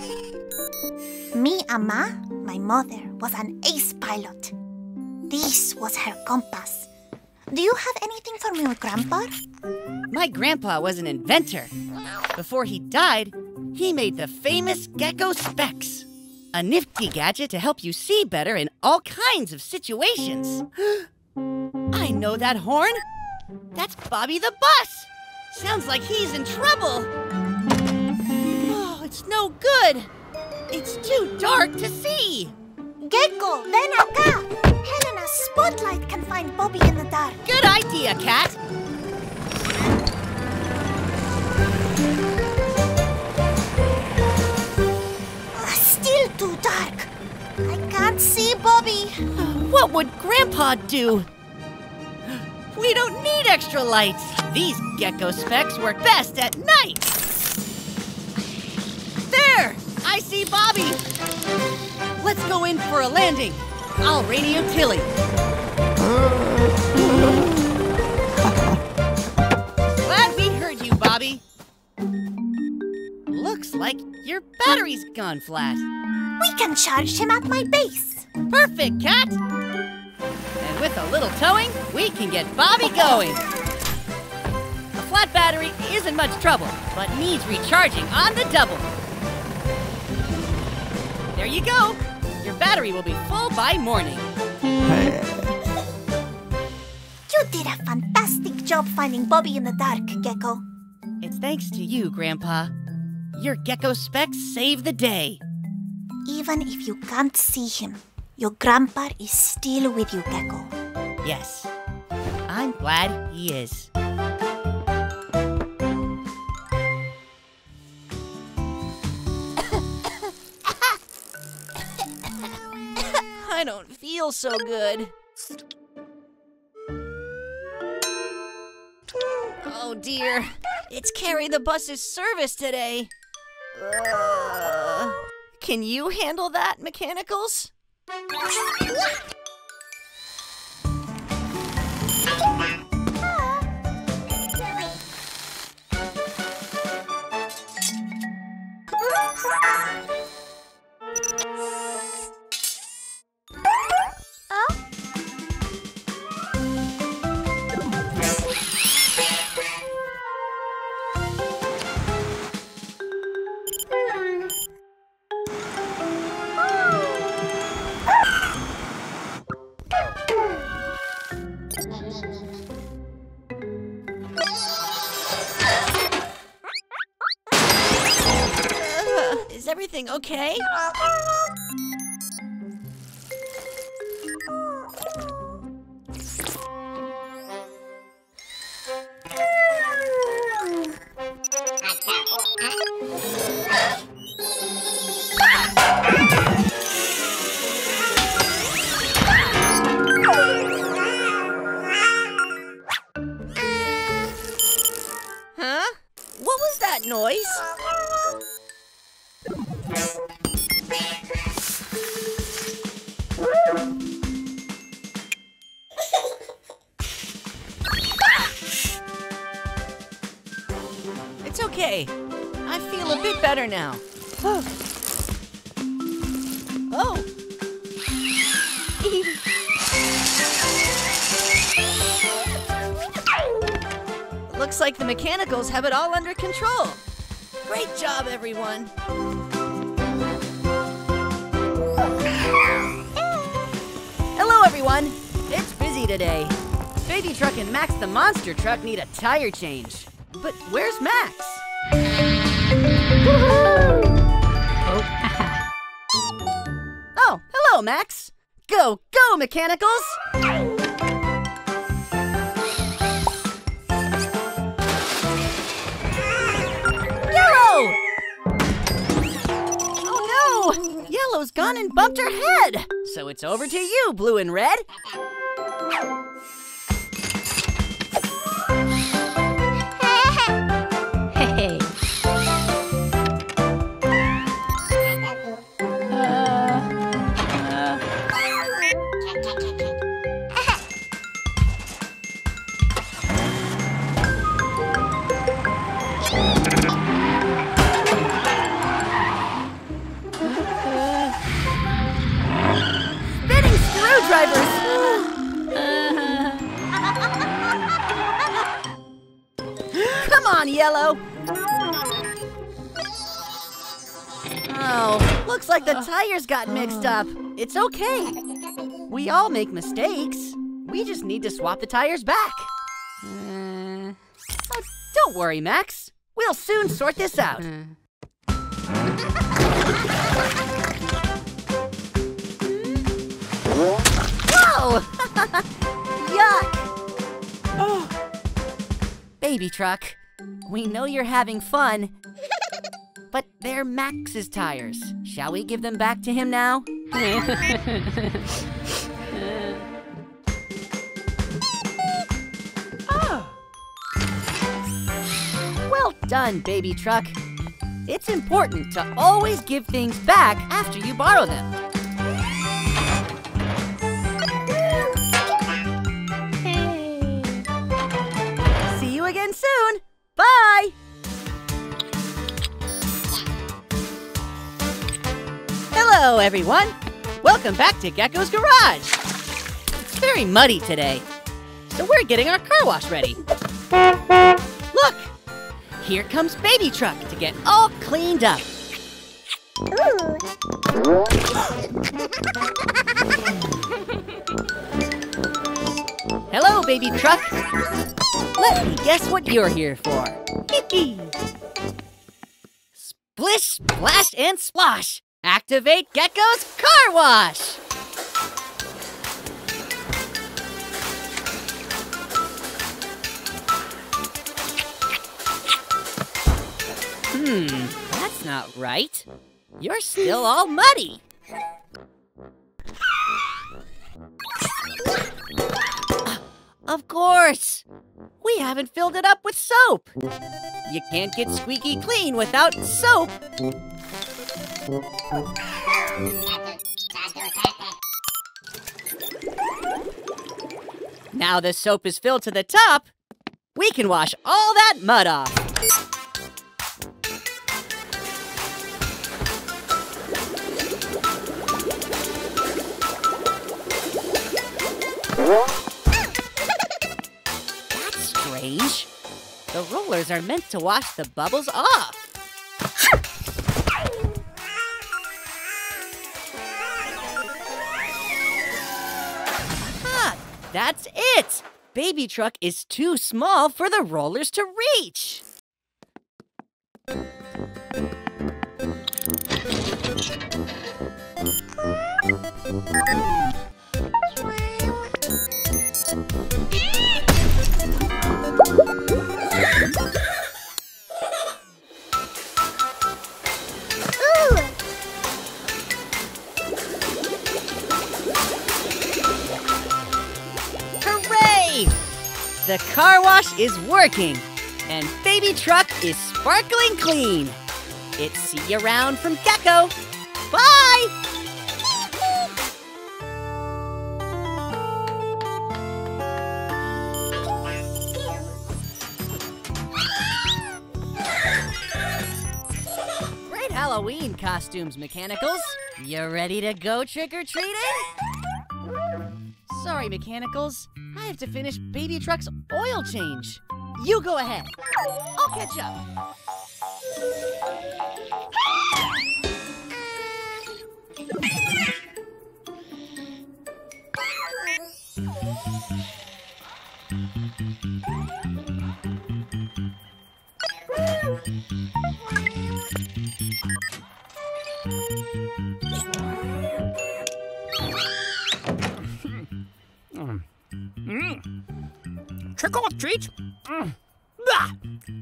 Mi Ama, my mother, was an ace pilot. This was her compass. Do you have anything for me, Grandpa? My grandpa was an inventor. Before he died, he made the famous Gecko Specs, a nifty gadget to help you see better in all kinds of situations. I know that horn. That's Bobby the Bus. Sounds like he's in trouble. Oh, it's no good. It's too dark to see. Gecko, ven acá. Helena's spotlight can find Bobby in the dark. Good idea, Kat. Too dark. I can't see Bobby. What would Grandpa do? We don't need extra lights. These Gecko Specs work best at night. There! I see Bobby. Let's go in for a landing. I'll radio Tilly. Glad we heard you, Bobby. Looks like your battery's gone flat. We can charge him at my base. Perfect, Kat. And with a little towing, we can get Bobby going. A flat battery isn't much trouble, but needs recharging on the double. There you go. Your battery will be full by morning. You did a fantastic job finding Bobby in the dark, Gecko. It's thanks to you, Grandpa. Your Gecko Specs saved the day. Even if you can't see him, your grandpa is still with you, Gecko. Yes, I'm glad he is. I don't feel so good. Oh dear, it's Carrie the bus's service today. Can you handle that, Mechanicals? Okay. Now. Oh! Looks like the Mechanicals have it all under control. Great job, everyone. Hello, everyone. It's busy today. Baby Truck and Max the Monster Truck need a tire change. But where's Max? Oh. Oh, hello, Max. Go, go, Mechanicals. Yellow! Oh, no. Yellow's gone and bumped her head. So it's over to you, Blue and Red. Hey. Come on, Yellow. Oh, looks like the tires got mixed up. It's okay. We all make mistakes. We just need to swap the tires back. Oh, don't worry, Max. We'll soon sort this out. Whoa! Yuck! Oh. Baby Truck, we know you're having fun, but they're Max's tires. Shall we give them back to him now? Oh. Well done, Baby Truck. It's important to always give things back after you borrow them. Again soon. Bye. Hello, everyone. Welcome back to Gecko's Garage. It's very muddy today, so we're getting our car wash ready. Look, here comes Baby Truck to get all cleaned up. Hello, Baby Truck. Let me guess what you're here for. Splish, splash, and splosh. Activate Gecko's Car Wash. That's not right. You're still all muddy. Of course. We haven't filled it up with soap. You can't get squeaky clean without soap. Now the soap is filled to the top. We can wash all that mud off. The rollers are meant to wash the bubbles off. Ah, that's it! Baby Truck is too small for the rollers to reach. The car wash is working, and Baby Truck is sparkling clean. It's see you around from Gecko. Bye! Great Halloween costumes, Mechanicals. You ready to go trick-or-treating? Sorry, Mechanicals. I have to finish Baby Truck's oil change. You go ahead. I'll catch up. Trick or treat? Bah!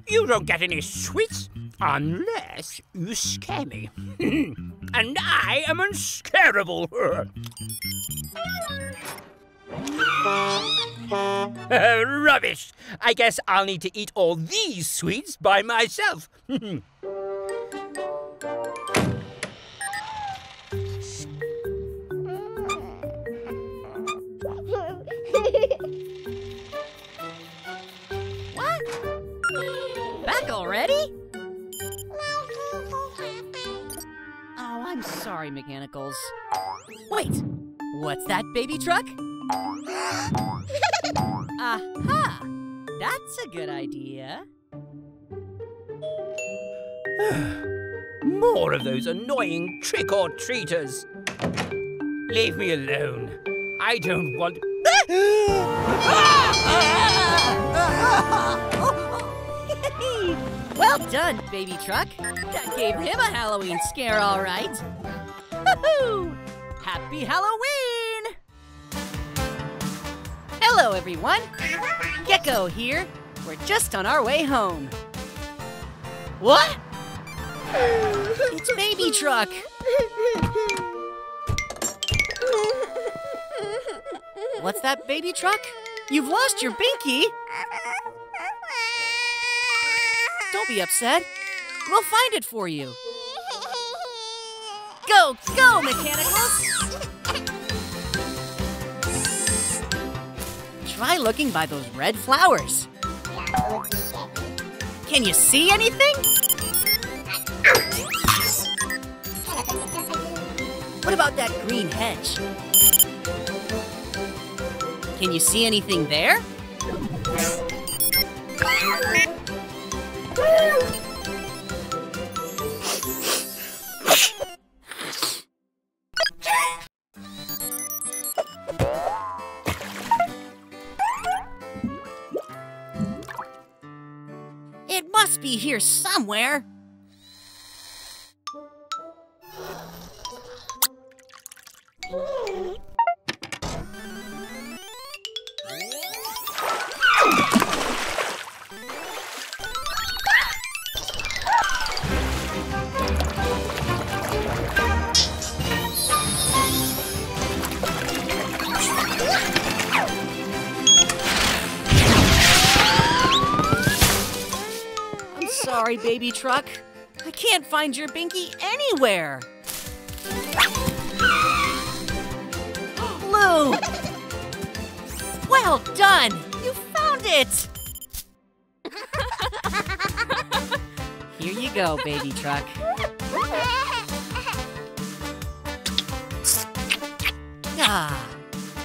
You don't get any sweets unless you scare me. And I am unscarable. Rubbish! I guess I'll need to eat all these sweets by myself. Already? Oh, I'm sorry, Mechanicals. Wait, what's that, Baby Truck? Aha! That's a good idea. More of those annoying trick-or-treaters. Leave me alone. I don't want... Well done, Baby Truck. That gave him a Halloween scare, all right. Woohoo! Happy Halloween! Hello, everyone. Gecko here. We're just on our way home. What? It's Baby Truck. What's that, Baby Truck? You've lost your binky. Don't be upset. We'll find it for you. Go, go, Mechanicals! Try looking by those red flowers. Can you see anything? What about that green hedge? Can you see anything there? It must be here somewhere. Sorry, Baby Truck. I can't find your binky anywhere. Blue! Well done! You found it! Here you go, Baby Truck. Ah,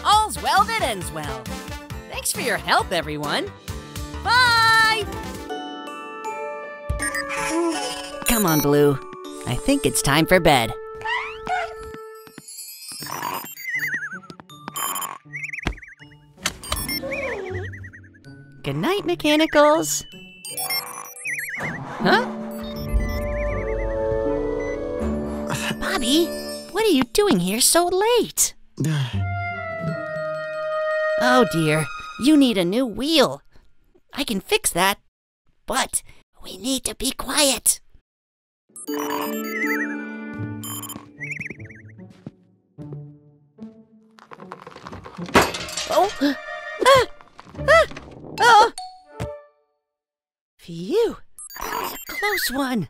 all's well that ends well. Thanks for your help, everyone. Bye! Come on, Blue. I think it's time for bed. Good night, Mechanicals. Huh? Bobby, what are you doing here so late? Oh, dear. You need a new wheel. I can fix that, but... we need to be quiet. Oh! Ah! Ah! Oh! Phew! That was a close one.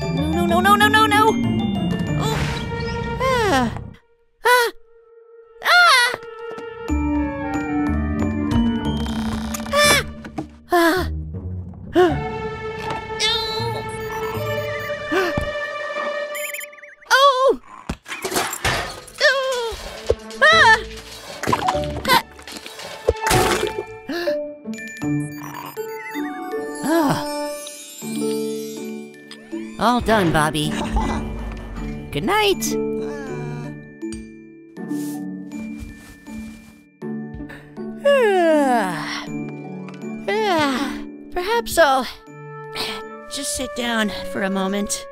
No! Oh. Ah. Ah. Ah. Ah. Ah. Ah. All done, Bobby. Good night. Perhaps I'll just sit down for a moment.